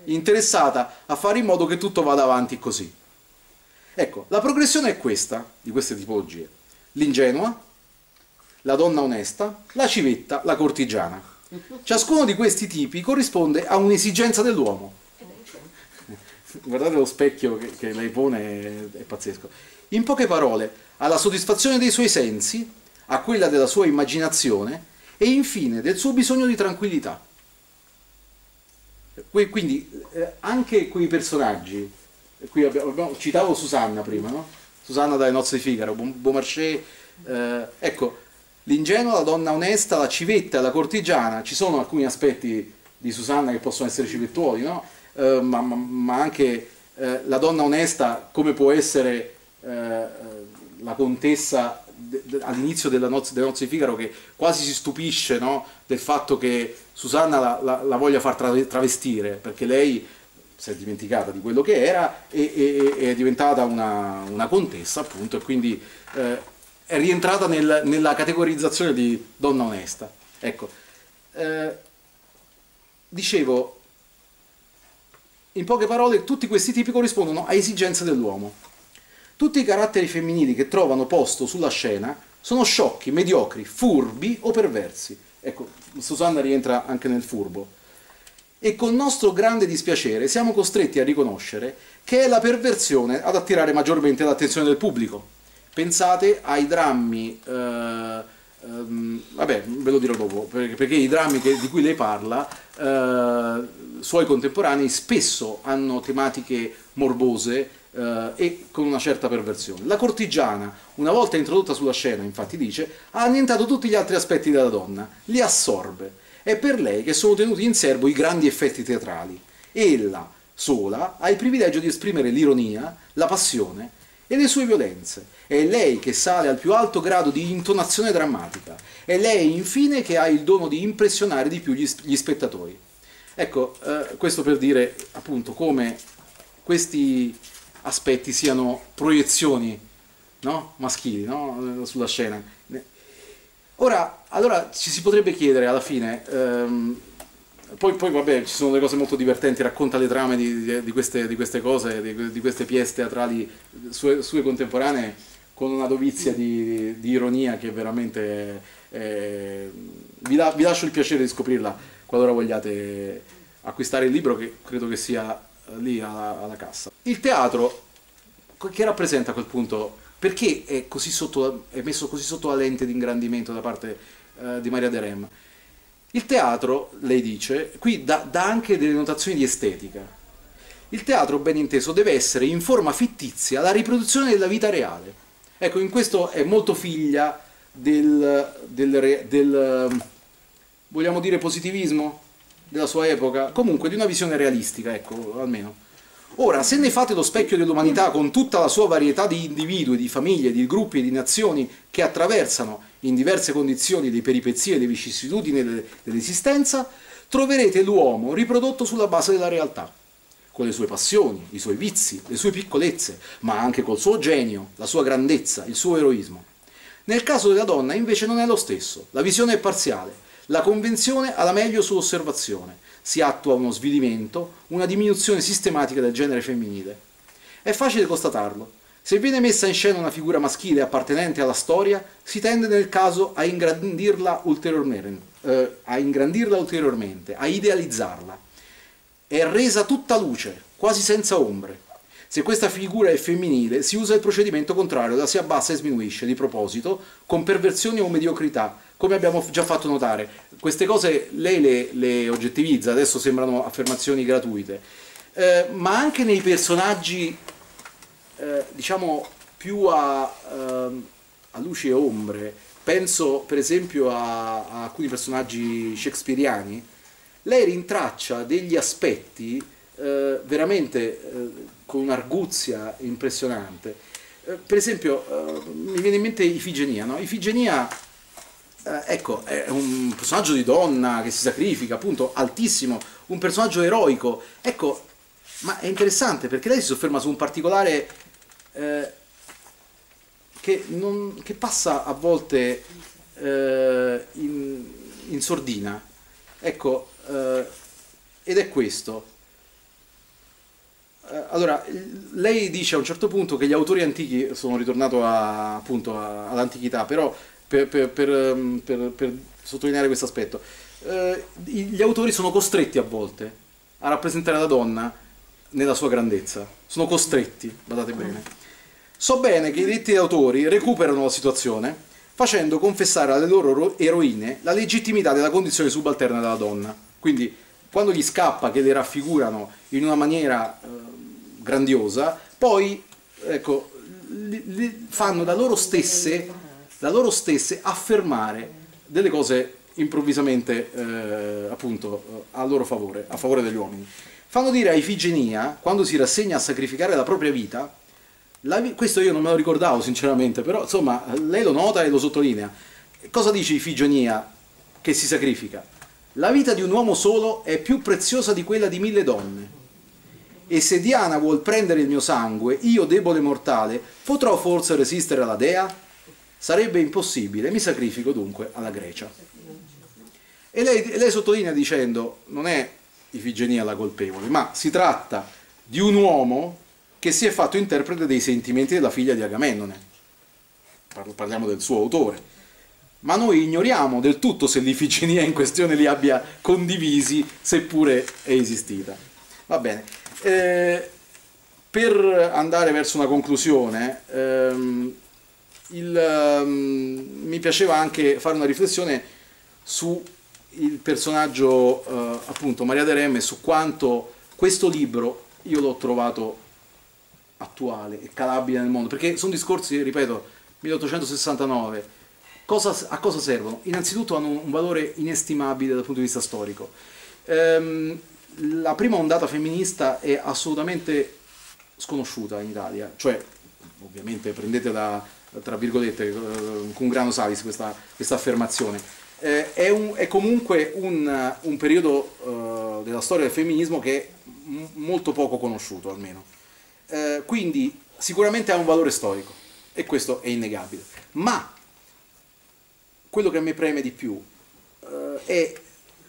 interessata a fare in modo che tutto vada avanti così. Ecco, la progressione è questa, di queste tipologie: l'ingenua, la donna onesta, la civetta, la cortigiana. Ciascuno di questi tipi corrisponde a un'esigenza dell'uomo. Guardate lo specchio che, che lei pone, è pazzesco. In poche parole, alla soddisfazione dei suoi sensi, a quella della sua immaginazione, e infine del suo bisogno di tranquillità. Quindi eh, anche quei personaggi, qui abbiamo, abbiamo, citavo Susanna prima, no? Susanna dalle nozze di Figaro, Beaumarchais, eh, ecco, l'ingenua, la donna onesta, la civetta, la cortigiana. Ci sono alcuni aspetti di Susanna che possono essere civettuoli, no? eh, ma, ma, ma anche eh, la donna onesta, come può essere eh, la contessa all'inizio della nozze, della nozze di Figaro, che quasi si stupisce, no, del fatto che Susanna la, la, la voglia far travestire, perché lei si è dimenticata di quello che era e, e è diventata una, una contessa, appunto, e quindi eh, è rientrata nel, nella categorizzazione di donna onesta. Ecco, eh, dicevo, in poche parole, tutti questi tipi corrispondono a esigenze dell'uomo. Tutti i caratteri femminili che trovano posto sulla scena sono sciocchi, mediocri, furbi o perversi. Ecco, Susanna rientra anche nel furbo. E con nostro grande dispiacere siamo costretti a riconoscere che è la perversione ad attirare maggiormente l'attenzione del pubblico. Pensate ai drammi, eh, ehm, vabbè, ve lo dirò dopo, perché, perché i drammi che, di cui lei parla, eh, suoi contemporanei, spesso hanno tematiche morbose, Uh, e con una certa perversione. La cortigiana, una volta introdotta sulla scena, infatti, dice, ha annientato tutti gli altri aspetti della donna, li assorbe. È per lei che sono tenuti in serbo i grandi effetti teatrali. Ella, sola, ha il privilegio di esprimere l'ironia, la passione e le sue violenze. È lei che sale al più alto grado di intonazione drammatica. È lei, infine, che ha il dono di impressionare di più gli, gli spettatori. Ecco, uh, questo per dire, appunto, come questi aspetti siano proiezioni, no? Maschili, no? Sulla scena. Ora, allora ci si potrebbe chiedere alla fine, ehm, poi, poi vabbè, ci sono delle cose molto divertenti, racconta le trame di, di, queste, di queste cose, di, di queste pièce teatrali sue, sue contemporanee, con una dovizia di, di ironia che veramente eh, vi, la, vi lascio il piacere di scoprirla qualora vogliate acquistare il libro, che credo che sia lì alla, alla cassa. Il teatro, che rappresenta a quel punto, perché è, così sotto, è messo così sotto la lente di ingrandimento da parte eh, di Maria Deraismes? Il teatro, lei dice, qui dà, dà anche delle notazioni di estetica. il teatro, ben inteso, deve essere in forma fittizia la riproduzione della vita reale. Ecco, in questo è molto figlia del, del, del vogliamo dire positivismo della sua epoca, comunque di una visione realistica, ecco, almeno. Ora, se ne fate lo specchio dell'umanità con tutta la sua varietà di individui, di famiglie, di gruppi e di nazioni che attraversano in diverse condizioni le peripezie e le vicissitudini dell'esistenza, troverete l'uomo riprodotto sulla base della realtà, con le sue passioni, i suoi vizi, le sue piccolezze, ma anche col suo genio, la sua grandezza, il suo eroismo. Nel caso della donna invece non è lo stesso, la visione è parziale, la convenzione ha la meglio sull'osservazione. Si attua uno svilimento, una diminuzione sistematica del genere femminile. È facile constatarlo. Se viene messa in scena una figura maschile appartenente alla storia, si tende nel caso a ingrandirla ulteriormente, eh, a, ingrandirla ulteriormente a idealizzarla. È resa tutta luce, quasi senza ombre. Se questa figura è femminile, si usa il procedimento contrario, la si abbassa e sminuisce di proposito, con perversioni o mediocrità, come abbiamo già fatto notare. Queste cose lei le, le oggettivizza, adesso sembrano affermazioni gratuite, eh, ma anche nei personaggi eh, diciamo più a, eh, a luci e ombre. Penso per esempio a, a alcuni personaggi shakespeariani. Lei rintraccia degli aspetti eh, veramente eh, con un'arguzia impressionante. Eh, per esempio eh, mi viene in mente Ifigenia, no? Ifigenia Eh, ecco, è un personaggio di donna che si sacrifica, appunto, altissimo, un personaggio eroico. Ecco, ma è interessante perché lei si sofferma su un particolare eh, che, non, che passa a volte eh, in, in sordina. Ecco, eh, ed è questo. Allora, lei dice a un certo punto che gli autori antichi, sono ritornato a, appunto all'antichità, però... Per, per, per, per, per sottolineare questo aspetto, eh, gli autori sono costretti a volte a rappresentare la donna nella sua grandezza, sono costretti, badate bene. So bene che i detti autori recuperano la situazione facendo confessare alle loro eroine la legittimità della condizione subalterna della donna, quindi quando gli scappa che le raffigurano in una maniera eh, grandiosa, poi ecco, li, li fanno da loro stesse da loro stesse affermare delle cose improvvisamente eh, appunto a loro favore, a favore degli uomini. Fanno dire a Ifigenia, quando si rassegna a sacrificare la propria vita, la vi questo io non me lo ricordavo sinceramente, però insomma lei lo nota e lo sottolinea. Cosa dice Ifigenia che si sacrifica? La vita di un uomo solo è più preziosa di quella di mille donne. E se Diana vuol prendere il mio sangue, io debole mortale, potrò forse resistere alla dea? Sarebbe impossibile, mi sacrifico dunque alla Grecia. E lei, lei sottolinea dicendo, non è Ifigenia la colpevole, ma si tratta di un uomo che si è fatto interprete dei sentimenti della figlia di Agamennone. Parliamo del suo autore. Ma noi ignoriamo del tutto se l'Ifigenia in questione li abbia condivisi, seppure è esistita. Va bene. Eh, per andare verso una conclusione... Ehm, Il, um, mi piaceva anche fare una riflessione su il personaggio uh, appunto Maria Deraismes, su quanto questo libro io l'ho trovato attuale e calabile nel mondo, perché sono discorsi, ripeto, milleottocentosessantanove, cosa, a cosa servono? Innanzitutto hanno un valore inestimabile dal punto di vista storico. Um, la prima ondata femminista è assolutamente sconosciuta in Italia, cioè ovviamente prendete da tra virgolette, con grano salis questa, questa affermazione. Eh, è, un, è comunque un, un periodo eh, della storia del femminismo che è molto poco conosciuto, almeno. Eh, quindi sicuramente ha un valore storico, e questo è innegabile. Ma quello che a me preme di più eh, è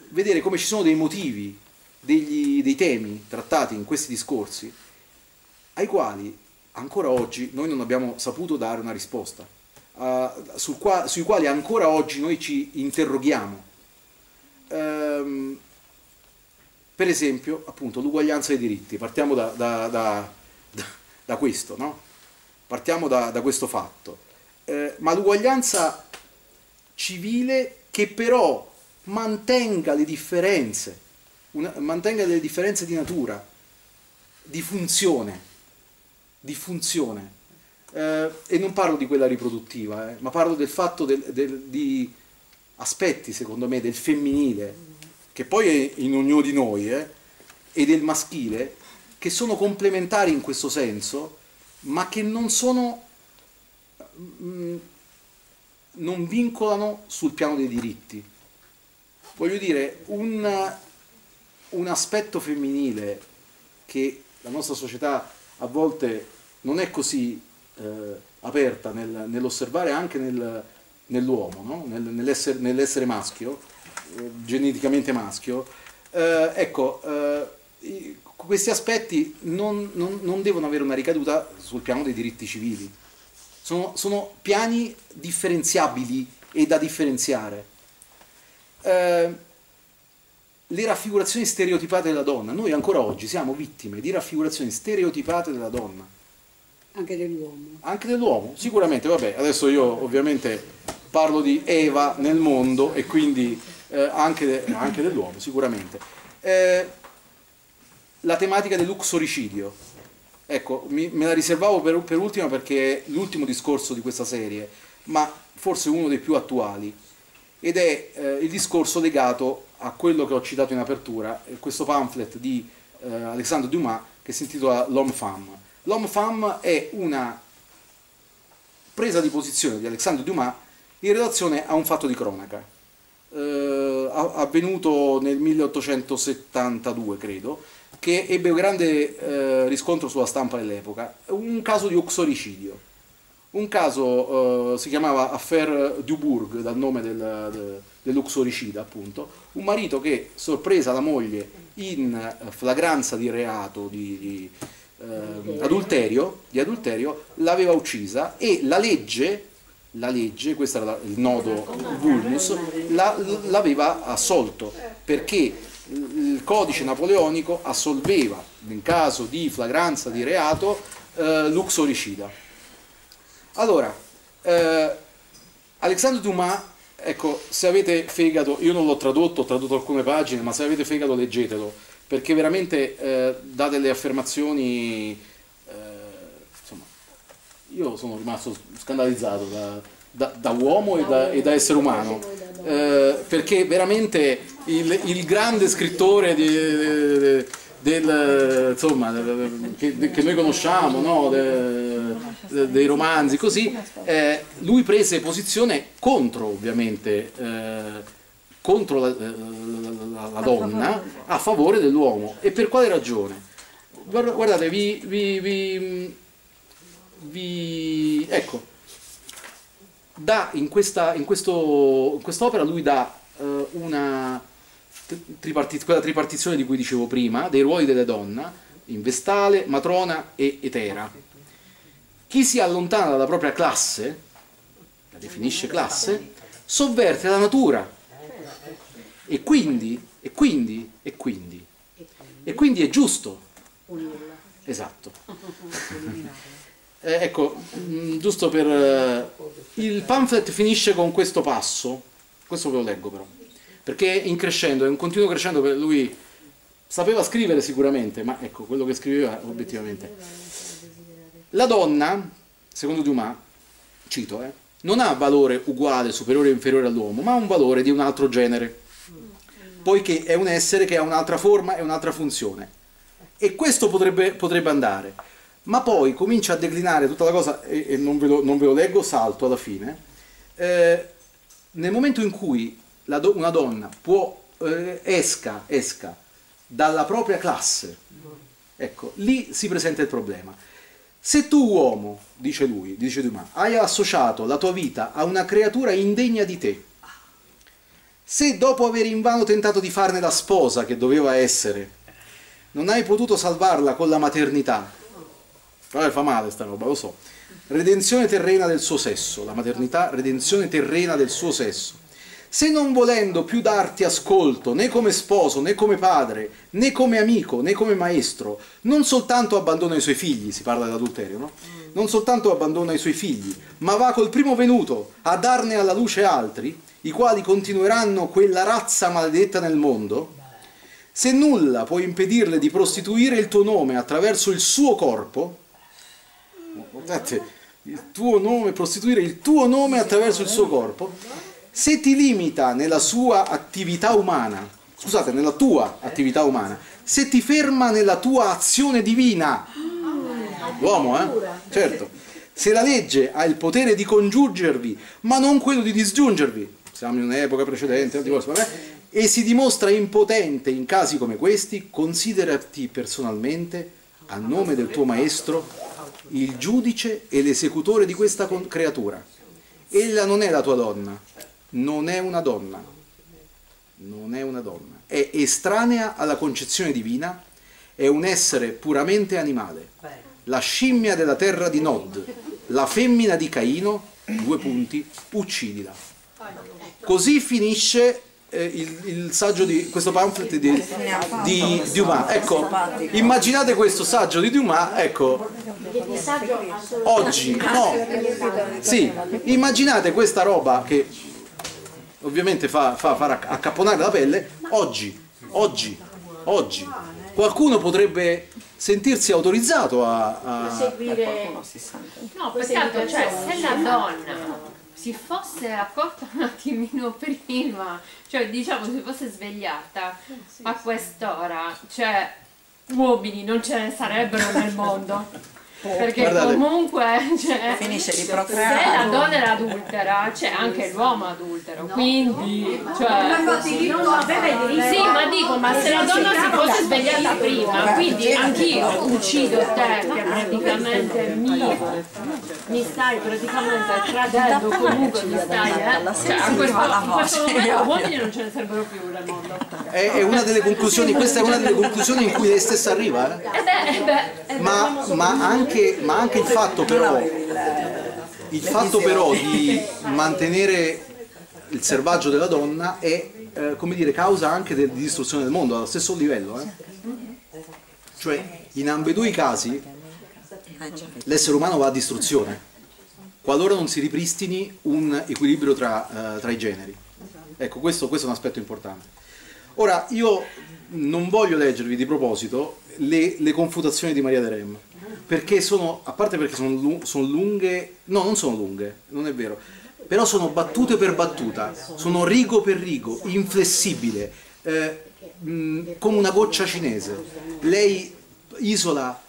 vedere come ci sono dei motivi, degli, dei temi trattati in questi discorsi, ai quali ancora oggi noi non abbiamo saputo dare una risposta, uh, sul qua, sui quali ancora oggi noi ci interroghiamo. Um, per esempio, appunto, l'uguaglianza dei diritti. Partiamo da, da, da, da, da questo, no? Partiamo da, da questo fatto. Uh, ma l'uguaglianza civile che però mantenga le differenze, una, mantenga le differenze di natura. di funzione, di funzione. Eh, e non parlo di quella riproduttiva, eh, ma parlo del fatto del, del, di aspetti, secondo me, del femminile, che poi è in ognuno di noi, eh, e del maschile, che sono complementari in questo senso, ma che non sono... Mh, non vincolano sul piano dei diritti. Voglio dire, un, un aspetto femminile che la nostra società a volte non è così eh, aperta nel, nell'osservare anche nel, nell'uomo, no? nel, nell'essere, nell'essere maschio, eh, geneticamente maschio, eh, ecco, eh, questi aspetti non, non, non devono avere una ricaduta sul piano dei diritti civili. Sono, sono piani differenziabili e da differenziare. Eh, le raffigurazioni stereotipate della donna, noi ancora oggi siamo vittime di raffigurazioni stereotipate della donna. Anche dell'uomo. Anche dell'uomo, sicuramente, vabbè, adesso io ovviamente parlo di Eva nel mondo e quindi eh, anche, de, anche dell'uomo, sicuramente. Eh, la tematica del luxoricidio. Ecco, mi, me la riservavo per, per ultima perché è l'ultimo discorso di questa serie, ma forse uno dei più attuali, ed è eh, il discorso legato a quello che ho citato in apertura, questo pamphlet di eh, Alexandre Dumas che si intitola L'Homme-Femme. L'Homme-Femme è una presa di posizione di Alexandre Dumas in relazione a un fatto di cronaca, eh, avvenuto nel milleottocentosettantadue, credo, che ebbe un grande eh, riscontro sulla stampa dell'epoca, un caso di uxoricidio, un caso eh, si chiamava Affaire Dubourg, dal nome del, de, dell'uxoricida appunto, un marito che sorpresa la moglie in flagranza di reato di, di, eh, adulterio, di adulterio, l'aveva uccisa e la legge, la legge, questo era il nodo vulnus, l'aveva assolto perché il codice napoleonico assolveva, in caso di flagranza di reato, eh, l'uxoricida. Allora, eh, Alexandre Dumas, ecco, se avete fegato, io non l'ho tradotto, ho tradotto alcune pagine, ma se avete fegato leggetelo, perché veramente eh, dà delle affermazioni, eh, insomma, io sono rimasto scandalizzato da, da, da uomo e da, e da essere umano. Eh, perché veramente il, il grande scrittore di, de, del, insomma, de, de, che noi conosciamo, no? de, de, dei romanzi, così, eh, lui prese posizione contro, ovviamente, eh, contro la, la, la donna, a favore dell'uomo. E per quale ragione? Guardate, vi, vi, vi, vi ecco. Da, in questa in questo, quest'opera lui dà eh, una triparti, quella tripartizione di cui dicevo prima, dei ruoli delle donne in vestale, matrona e etera. Chi si allontana dalla propria classe, la definisce classe, sovverte la natura e quindi e quindi e quindi e quindi è giusto, esatto. Eh, ecco, mh, giusto per... Eh, il pamphlet finisce con questo passo, questo ve lo leggo però, perché è in crescendo, è un continuo crescendo, per lui sapeva scrivere sicuramente, ma ecco, quello che scriveva obiettivamente. La donna, secondo Dumas, cito, eh, non ha valore uguale, superiore o inferiore all'uomo, ma ha un valore di un altro genere, poiché è un essere che ha un'altra forma e un'altra funzione. E questo potrebbe, potrebbe andare. Ma poi comincia a declinare tutta la cosa, e, e non, ve lo, non ve lo leggo, salto alla fine, eh, nel momento in cui la do, una donna può, eh, esca, esca dalla propria classe, ecco, lì si presenta il problema. Se tu uomo, dice lui, dice Dumas, hai associato la tua vita a una creatura indegna di te, se dopo aver invano tentato di farne la sposa che doveva essere, non hai potuto salvarla con la maternità, vabbè, fa male sta roba, lo so, redenzione terrena del suo sesso, la maternità, redenzione terrena del suo sesso, se non volendo più darti ascolto né come sposo, né come padre, né come amico, né come maestro, non soltanto abbandona i suoi figli, si parla dell'adulterio, no? Non soltanto abbandona i suoi figli, ma va col primo venuto a darne alla luce altri, i quali continueranno quella razza maledetta nel mondo, Se nulla può impedirle di prostituire il tuo nome attraverso il suo corpo, guardate, il tuo nome, prostituire il tuo nome attraverso il suo corpo, se ti limita nella sua attività umana, scusate, nella tua attività umana, se ti ferma nella tua azione divina, l'uomo, eh? Certo. Se la legge ha il potere di congiungervi, ma non quello di disgiungervi, siamo in un'epoca precedente, e si dimostra impotente in casi come questi, considerati personalmente, a nome del tuo maestro, il giudice e l'esecutore di questa creatura. Ella non è la tua donna, non è una donna, non è una donna, è estranea alla concezione divina, è un essere puramente animale, la scimmia della terra di Nod, la femmina di Caino, due punti, uccidila. Così finisce eh, il, il saggio di questo pamphlet di, di Dumas. Ecco, immaginate questo saggio di Dumas, ecco, oggi, no, sì, immaginate questa roba che ovviamente fa, fa, fa accapponare la pelle, oggi, oggi, oggi, qualcuno potrebbe sentirsi autorizzato a... a... seguire... No, peccato, cioè, se la donna... si fosse accorta un attimino prima, cioè diciamo si fosse svegliata eh, sì, a quest'ora, cioè uomini non ce ne sarebbero nel mondo, perché guardate, comunque cioè, finisce di procreare. Se la donna era adultera, c'è anche l'uomo adultero, no, quindi cioè, ma così, non aveva il diritto. Sì, ma dico, ma se la donna si fosse svegliata prima, quindi anch'io uccido te, che praticamente mi, mi stai praticamente tradendo, comunque mi stai, eh? Cioè, a questo, in questo momento uomini non ce ne sarebbero più nel mondo. È una delle conclusioni, questa è una delle conclusioni in cui lei stessa arriva, eh? Eh beh, eh beh, ma, ma anche ma anche il fatto però il fatto però di mantenere il servaggio della donna è eh, come dire, causa anche di distruzione del mondo allo stesso livello, eh? Cioè in ambedue i casi l'essere umano va a distruzione qualora non si ripristini un equilibrio tra, eh, tra i generi. Ecco, questo, questo è un aspetto importante. Ora io non voglio leggervi di proposito le, le confutazioni di Maria Deraismes, perché sono, a parte perché sono, sono lunghe, no, non sono lunghe, non è vero, però sono battute per battuta, sono rigo per rigo, inflessibile, eh, mh, come una goccia cinese. Lei isola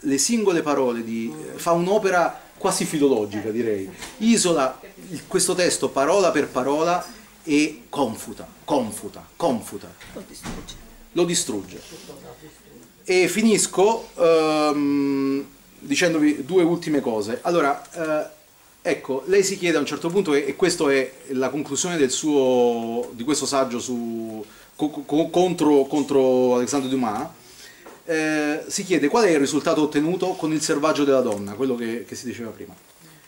le singole parole, di, fa un'opera quasi filologica, direi, isola il, questo testo parola per parola e confuta, confuta, confuta, lo distrugge. Lo distrugge. E finisco um, dicendovi due ultime cose. Allora, uh, ecco, lei si chiede a un certo punto, e, e questa è la conclusione del suo, di questo saggio su, co, co, contro, contro Alexandre Dumas, eh, si chiede qual è il risultato ottenuto con il servaggio della donna, quello che, che si diceva prima.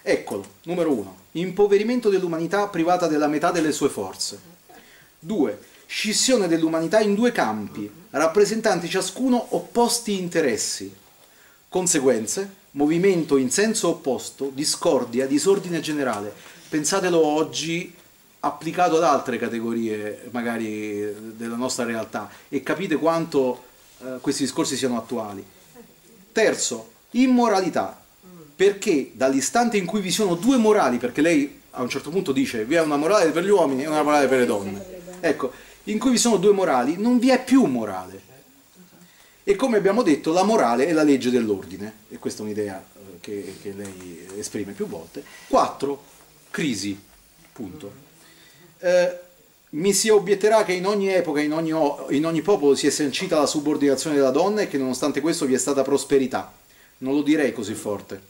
Eccolo, numero uno, impoverimento dell'umanità privata della metà delle sue forze. Due, scissione dell'umanità in due campi, rappresentanti ciascuno opposti interessi. Conseguenze, movimento in senso opposto, discordia, disordine generale. Pensatelo oggi applicato ad altre categorie magari della nostra realtà e capite quanto eh, questi discorsi siano attuali. Terzo, immoralità, perché dall'istante in cui vi sono due morali, perché lei a un certo punto dice vi è una morale per gli uomini e una morale per le donne, ecco, in cui vi sono due morali, non vi è più morale. E come abbiamo detto, la morale è la legge dell'ordine, e questa è un'idea che, che lei esprime più volte. Quattro, crisi, punto. Eh, mi si obietterà che in ogni epoca, in ogni, in ogni popolo si è sancita la subordinazione della donna e che nonostante questo vi è stata prosperità. Non lo direi così forte.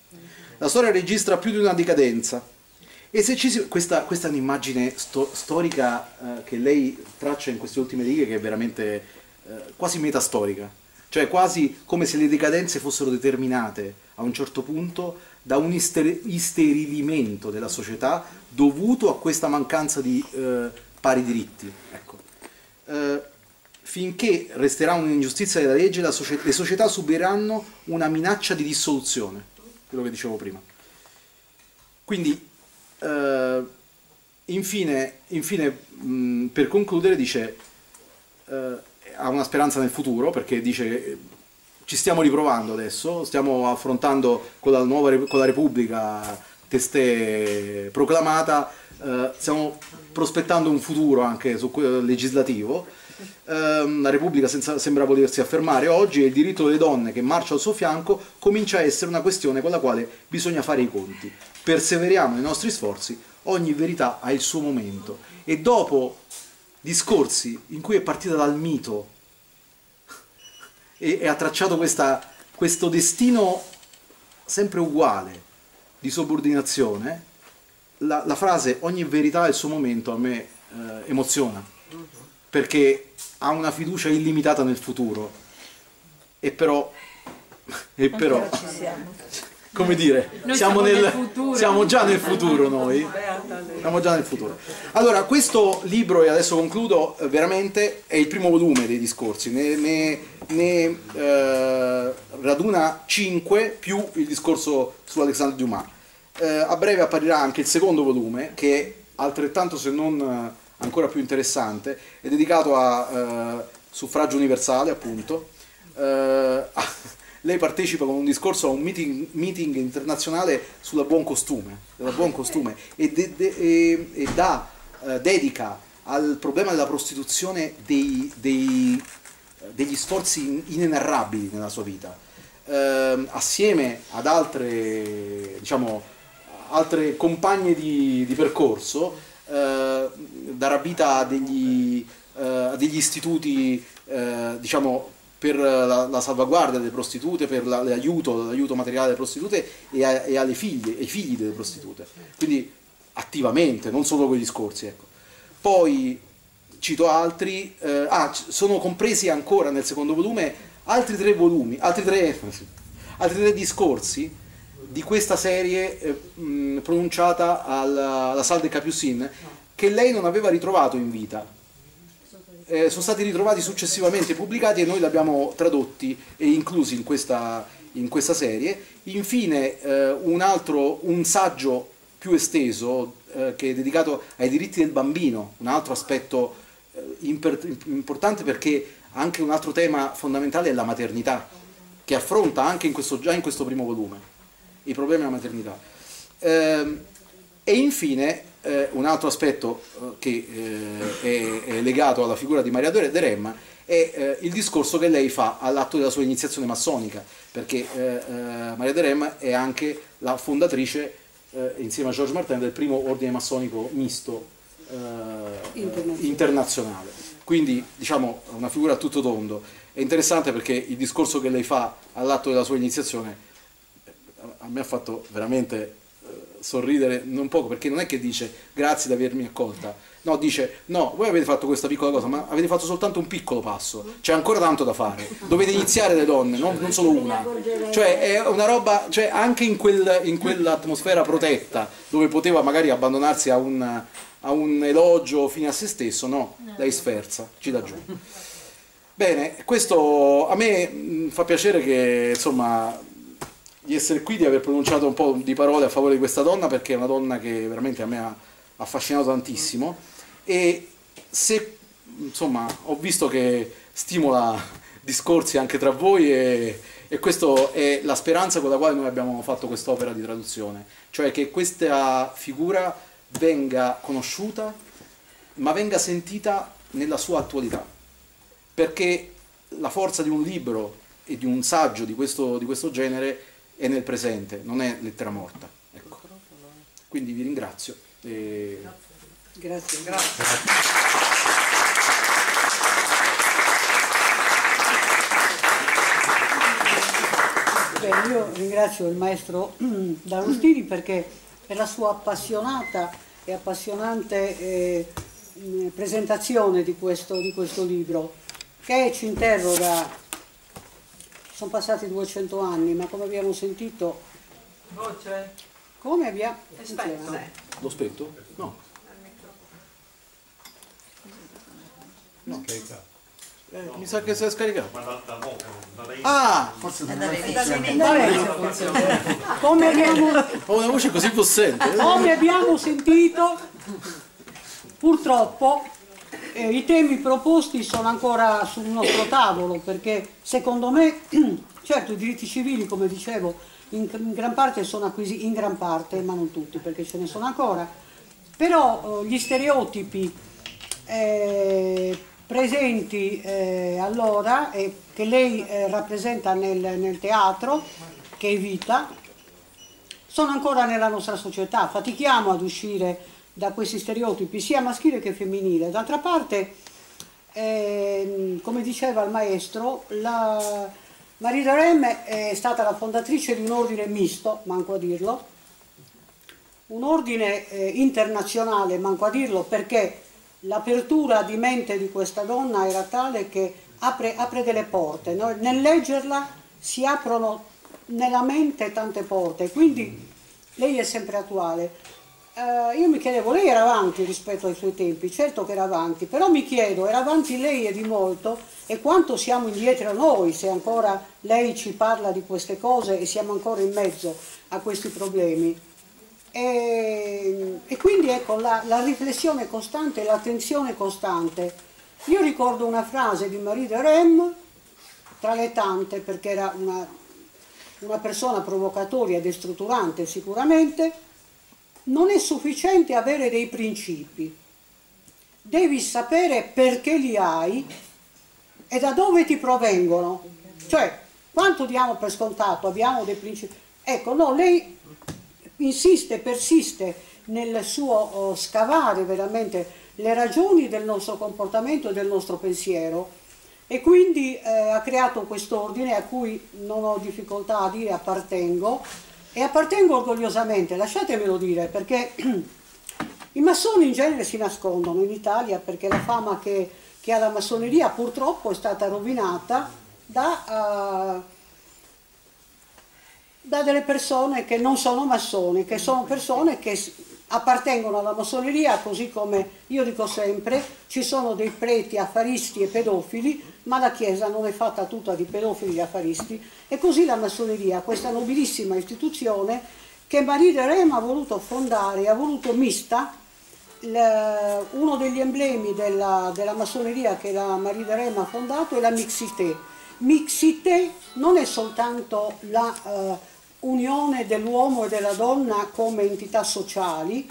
La storia registra più di una decadenza. E se ci si... questa, questa è un'immagine sto, storica eh, che lei traccia in queste ultime righe, che è veramente eh, quasi metastorica, cioè quasi come se le decadenze fossero determinate a un certo punto da un ister isterilimento della società dovuto a questa mancanza di eh, pari diritti. Ecco. Eh, finché resterà un'ingiustizia della legge, la socie le società subiranno una minaccia di dissoluzione, quello che dicevo prima. Quindi Uh, infine, infine mh, per concludere dice uh, ha una speranza nel futuro, perché dice: ci stiamo riprovando adesso, stiamo affrontando con la, nuova, con la Repubblica testè proclamata, eh, stiamo prospettando un futuro anche su, legislativo. Eh, la Repubblica senza, sembra volersi affermare oggi, e il diritto delle donne che marcia al suo fianco comincia a essere una questione con la quale bisogna fare i conti. Perseveriamo nei nostri sforzi, ogni verità ha il suo momento. E dopo discorsi in cui è partita dal mito e, e ha tracciato questa, questo destino sempre uguale di subordinazione, la, la frase ogni verità ha il suo momento a me eh, emoziona, perché ha una fiducia illimitata nel futuro, e però, e però ci siamo. Come dire, siamo, siamo, nel, nel futuro, siamo già nel futuro noi, siamo già nel futuro. Allora, questo libro, e adesso concludo, veramente è il primo volume dei discorsi, ne, ne, ne eh, raduna cinque più il discorso su Alexandre Dumas. Eh, a breve apparirà anche il secondo volume, che è altrettanto se non ancora più interessante, è dedicato a eh, suffragio universale, appunto, eh, a, lei partecipa con un discorso a un meeting, meeting internazionale sulla buon costume, sulla buon costume e, de, de, e, e da, eh, dedica al problema della prostituzione dei, dei, degli sforzi inenarrabili nella sua vita, eh, assieme ad altre, diciamo, altre compagne di, di percorso, eh, darà vita a degli, eh, degli istituti, eh, diciamo, per la, la salvaguardia delle prostitute, per l'aiuto l'aiuto materiale delle prostitute e, a, e alle figlie, ai figli delle prostitute. Quindi attivamente, non solo con i discorsi. Ecco. Poi cito altri, eh, ah, sono compresi ancora nel secondo volume altri tre volumi, altri tre, altri tre discorsi di questa serie eh, mh, pronunciata alla, alla Salle des Capucines, che lei non aveva ritrovato in vita. Eh, sono stati ritrovati successivamente, pubblicati, e noi li abbiamo tradotti e inclusi in questa, in questa serie. Infine eh, un altro, un saggio più esteso eh, che è dedicato ai diritti del bambino, un altro aspetto eh, importante, perché anche un altro tema fondamentale è la maternità, che affronta anche in questo, già in questo primo volume, i problemi della maternità. Eh, e infine... Eh, un altro aspetto eh, che eh, è, è legato alla figura di Maria Deraismes è eh, il discorso che lei fa all'atto della sua iniziazione massonica, perché eh, eh, Maria Deraismes è anche la fondatrice, eh, insieme a Georges Martin, del primo ordine massonico misto eh, internazionale. internazionale. Quindi, diciamo, una figura a tutto tondo. È interessante perché il discorso che lei fa all'atto della sua iniziazione a me ha fatto veramente sorridere non poco, perché non è che dice grazie di avermi accolta, no, dice no, voi avete fatto questa piccola cosa, ma avete fatto soltanto un piccolo passo, c'è ancora tanto da fare, dovete iniziare le donne, non, non solo una, cioè è una roba, cioè anche in, quel, in quell'atmosfera protetta dove poteva magari abbandonarsi a un, a un elogio fine a se stesso, no, lei sferza, ci dà giù. Bene, questo a me mh, fa piacere che, insomma, di essere qui, di aver pronunciato un po' di parole a favore di questa donna, perché è una donna che veramente a me ha affascinato tantissimo, e se, insomma, ho visto che stimola discorsi anche tra voi, e, e questa è la speranza con la quale noi abbiamo fatto quest'opera di traduzione, cioè che questa figura venga conosciuta, ma venga sentita nella sua attualità, perché la forza di un libro e di un saggio di questo, di questo genere è nel presente, non è lettera morta. Ecco. Quindi vi ringrazio. E... Grazie. Grazie. Grazie. Beh, io ringrazio il maestro D'Agostini perché per la sua appassionata e appassionante eh, presentazione di questo, di questo libro, che ci interroga. Sono passati duecento anni, ma come abbiamo sentito... Voce? Come abbiamo... Spento. Lo spento? No. No. Eh, mi sa che si è scaricato. Ma da, da poco, da lei... Ah! Forse da lei. Come abbiamo... Ho una voce così possente. Come abbiamo sentito, purtroppo, Eh, I temi proposti sono ancora sul nostro tavolo, perché secondo me, certo, i diritti civili, come dicevo, in, in gran parte sono acquisiti, in gran parte, ma non tutti, perché ce ne sono ancora, però eh, gli stereotipi eh, presenti eh, allora, eh, che lei eh, rappresenta nel, nel teatro, che è vita, sono ancora nella nostra società, fatichiamo ad uscire da questi stereotipi sia maschile che femminile. D'altra parte, ehm, come diceva il maestro, la Maria Deraismes è stata la fondatrice di un ordine misto, manco a dirlo, un ordine eh, internazionale, manco a dirlo, perché l'apertura di mente di questa donna era tale che apre, apre delle porte, no? Nel leggerla si aprono nella mente tante porte, quindi lei è sempre attuale. Uh, io mi chiedevo, lei era avanti rispetto ai suoi tempi? Certo che era avanti, però mi chiedo, era avanti lei e di molto, e quanto siamo indietro noi, se ancora lei ci parla di queste cose e siamo ancora in mezzo a questi problemi. E, e quindi ecco, la, la riflessione costante, l'attenzione costante. Io ricordo una frase di Maria Deraismes, tra le tante, perché era una, una persona provocatoria e destrutturante sicuramente: non è sufficiente avere dei principi, devi sapere perché li hai e da dove ti provengono. Cioè, quanto diamo per scontato, abbiamo dei principi. Ecco, no, lei insiste, persiste nel suo oh, scavare veramente le ragioni del nostro comportamento e del nostro pensiero, e quindi eh, ha creato quest'ordine a cui non ho difficoltà a dire appartengo, e appartengo orgogliosamente, lasciatemelo dire, perché i massoni in genere si nascondono in Italia, perché la fama che, che ha la massoneria purtroppo è stata rovinata da, uh, da delle persone che non sono massoni, che sono persone che appartengono alla massoneria, così come io dico sempre, ci sono dei preti affaristi e pedofili, ma la Chiesa non è fatta tutta di pedofili e affaristi, e così la massoneria, questa nobilissima istituzione che Maria Deraismes ha voluto fondare, ha voluto mista. Uno degli emblemi della, della massoneria che la Maria Deraismes ha fondato è la mixité. Mixité non è soltanto la eh, unione dell'uomo e della donna come entità sociali,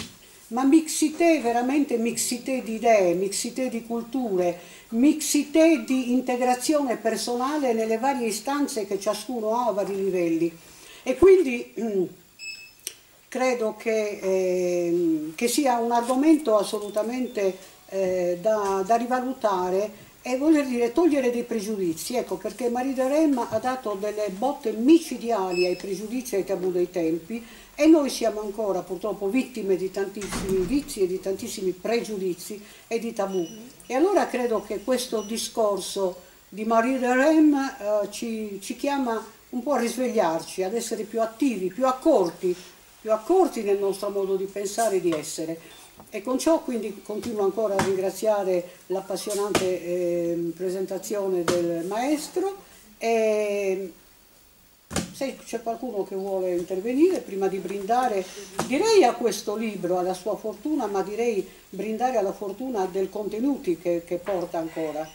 ma mixité, veramente mixité di idee, mixité di culture, mixité di integrazione personale nelle varie istanze che ciascuno ha a vari livelli. E quindi ehm, credo che, ehm, che sia un argomento assolutamente eh, da, da rivalutare, e voler dire togliere dei pregiudizi, ecco perché Maria Deraismes ha dato delle botte micidiali ai pregiudizi e ai tabù dei tempi, e noi siamo ancora purtroppo vittime di tantissimi vizi e di tantissimi pregiudizi e di tabù. E allora credo che questo discorso di Maria Deraismes eh, ci, ci chiama un po' a risvegliarci, ad essere più attivi, più accorti, più accorti nel nostro modo di pensare e di essere. E con ciò quindi continuo ancora a ringraziare l'appassionante eh, presentazione del maestro, e se c'è qualcuno che vuole intervenire prima di brindare, direi a questo libro, alla sua fortuna, ma direi brindare alla fortuna del contenuti che, che porta ancora.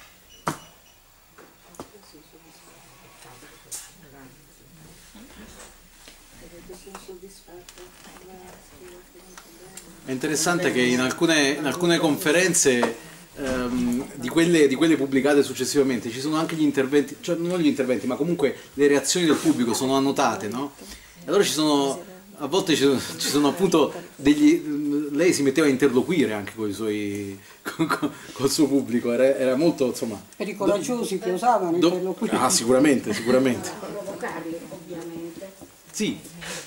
È interessante che in alcune, in alcune conferenze ehm, di, quelle, di quelle pubblicate successivamente ci sono anche gli interventi, cioè non gli interventi, ma comunque le reazioni del pubblico sono annotate, no? E allora ci sono, a volte ci sono, ci sono appunto degli... Lei si metteva a interloquire anche con i suoi, con, con, col suo pubblico, era, era molto, insomma... Per i coraggiosi che osavano interloquire. Ah, sicuramente, sicuramente. Provocarli, ovviamente. Sì.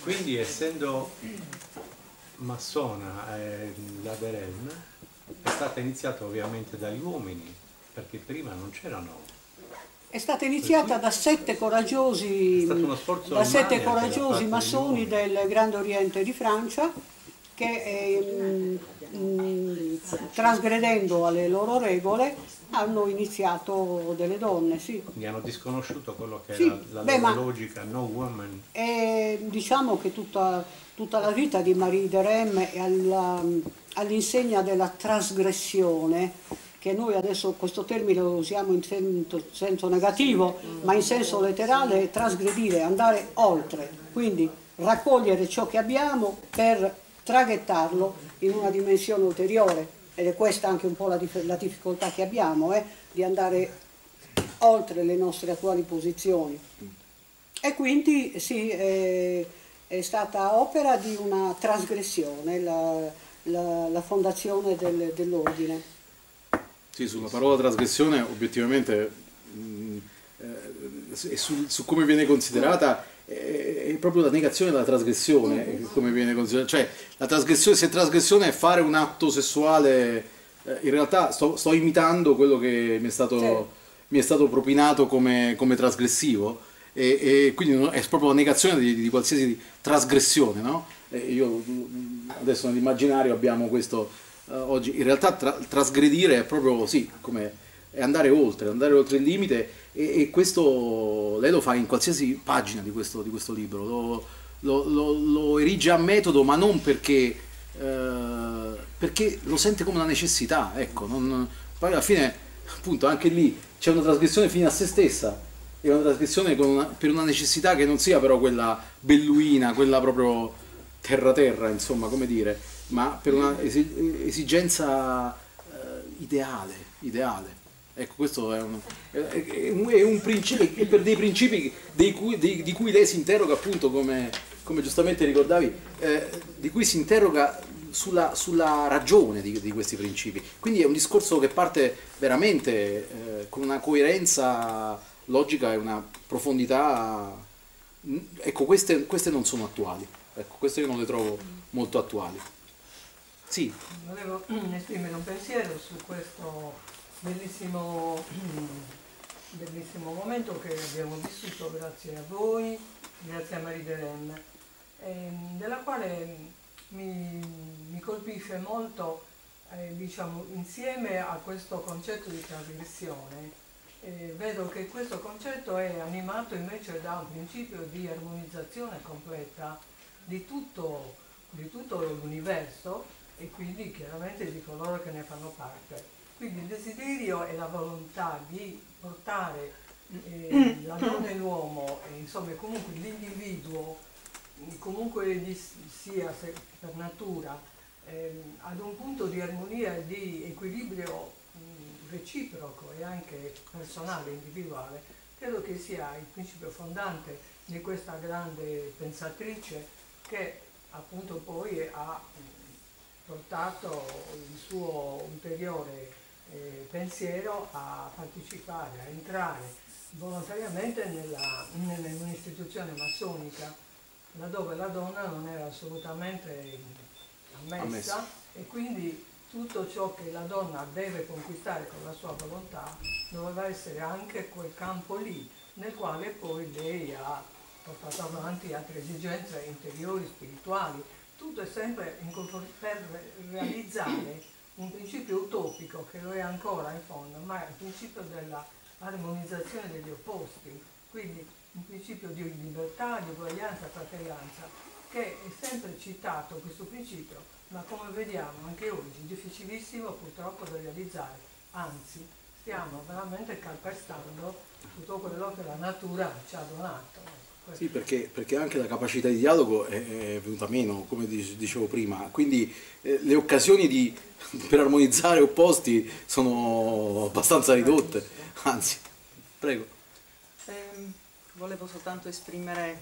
Quindi essendo... massona eh, la Deraismes è stata iniziata ovviamente dagli uomini, perché prima non c'erano. È stata iniziata da sette coraggiosi, da sette coraggiosi massoni del Grande Oriente di Francia che eh, mh, trasgredendo alle loro regole hanno iniziato delle donne, sì. Quindi hanno disconosciuto quello che sì, era la beh, loro ma, logica no woman. Eh, diciamo che tutta Tutta la vita di Maria Deraismes è all'insegna della trasgressione, che noi adesso questo termine lo usiamo in senso, senso negativo, ma in senso letterale è trasgredire, andare oltre, quindi raccogliere ciò che abbiamo per traghettarlo in una dimensione ulteriore, ed è questa anche un po' la, dif la difficoltà che abbiamo, eh, di andare oltre le nostre attuali posizioni. E quindi sì, è, è stata opera di una trasgressione la, la, la fondazione del, dell'ordine. Sì, sulla parola trasgressione obiettivamente mh, eh, e su, su come viene considerata eh, è proprio la negazione della trasgressione, come viene considerata, cioè la trasgressione, se trasgressione è fare un atto sessuale, eh, in realtà sto, sto imitando quello che mi è stato, sì, mi è stato propinato come, come trasgressivo, e, e quindi è proprio la negazione di, di qualsiasi trasgressione, no? E io adesso nell'immaginario abbiamo questo. Uh, oggi in realtà tra, trasgredire è proprio sì, come è andare oltre, andare oltre il limite, e, e questo lei lo fa in qualsiasi pagina di questo, di questo libro, lo, lo, lo, lo erige a metodo, ma non perché, uh, perché lo sente come una necessità, ecco, non, poi alla fine appunto anche lì c'è una trasgressione fine a se stessa, è una trasgressione con una, per una necessità che non sia però quella belluina, quella proprio terra terra, insomma, come dire, ma per una esigenza uh, ideale, ideale. Ecco, questo è, uno, è, un, è un principio, è per dei principi dei cui, dei, di cui lei si interroga, appunto, come, come giustamente ricordavi, eh, di cui si interroga sulla, sulla ragione di, di questi principi. Quindi è un discorso che parte veramente eh, con una coerenza logica e una profondità. Ecco, queste, queste non sono attuali, ecco, queste io non le trovo molto attuali. Sì. Volevo esprimere un pensiero su questo bellissimo, bellissimo momento che abbiamo vissuto grazie a voi, grazie a Maria Deraismes, della quale mi, mi colpisce molto, eh, diciamo, insieme a questo concetto di trasgressione, eh, vedo che questo concetto è animato invece da un principio di armonizzazione completa di tutto, di tutto l'universo, e quindi chiaramente di coloro che ne fanno parte. Quindi il desiderio e la volontà di portare eh, la donna e l'uomo, eh, insomma comunque l'individuo, comunque gli sia se, per natura, eh, ad un punto di armonia e di equilibrio mh, reciproco e anche personale, individuale, credo che sia il principio fondante di questa grande pensatrice che appunto poi ha portato il suo ulteriore eh, pensiero a partecipare, a entrare volontariamente in un'istituzione massonica, laddove la donna non era assolutamente ammessa, ammessa, e quindi tutto ciò che la donna deve conquistare con la sua volontà doveva essere anche quel campo lì, nel quale poi lei ha portato avanti altre esigenze interiori, spirituali. Tutto è sempre in per realizzare un principio utopico che lo è ancora in fondo, ma è il principio dell'armonizzazione degli opposti, quindi un principio di libertà, di uguaglianza, fratellanza, che è sempre citato questo principio, ma come vediamo anche oggi è difficilissimo purtroppo da realizzare, anzi stiamo veramente calpestando tutto quello che la natura ci ha donato. Sì, perché, perché anche la capacità di dialogo è, è venuta meno, come dicevo prima, quindi eh, le occasioni di, per armonizzare opposti sono abbastanza ridotte, anzi, prego. Eh, volevo soltanto esprimere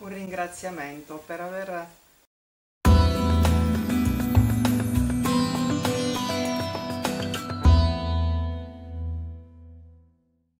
un ringraziamento per aver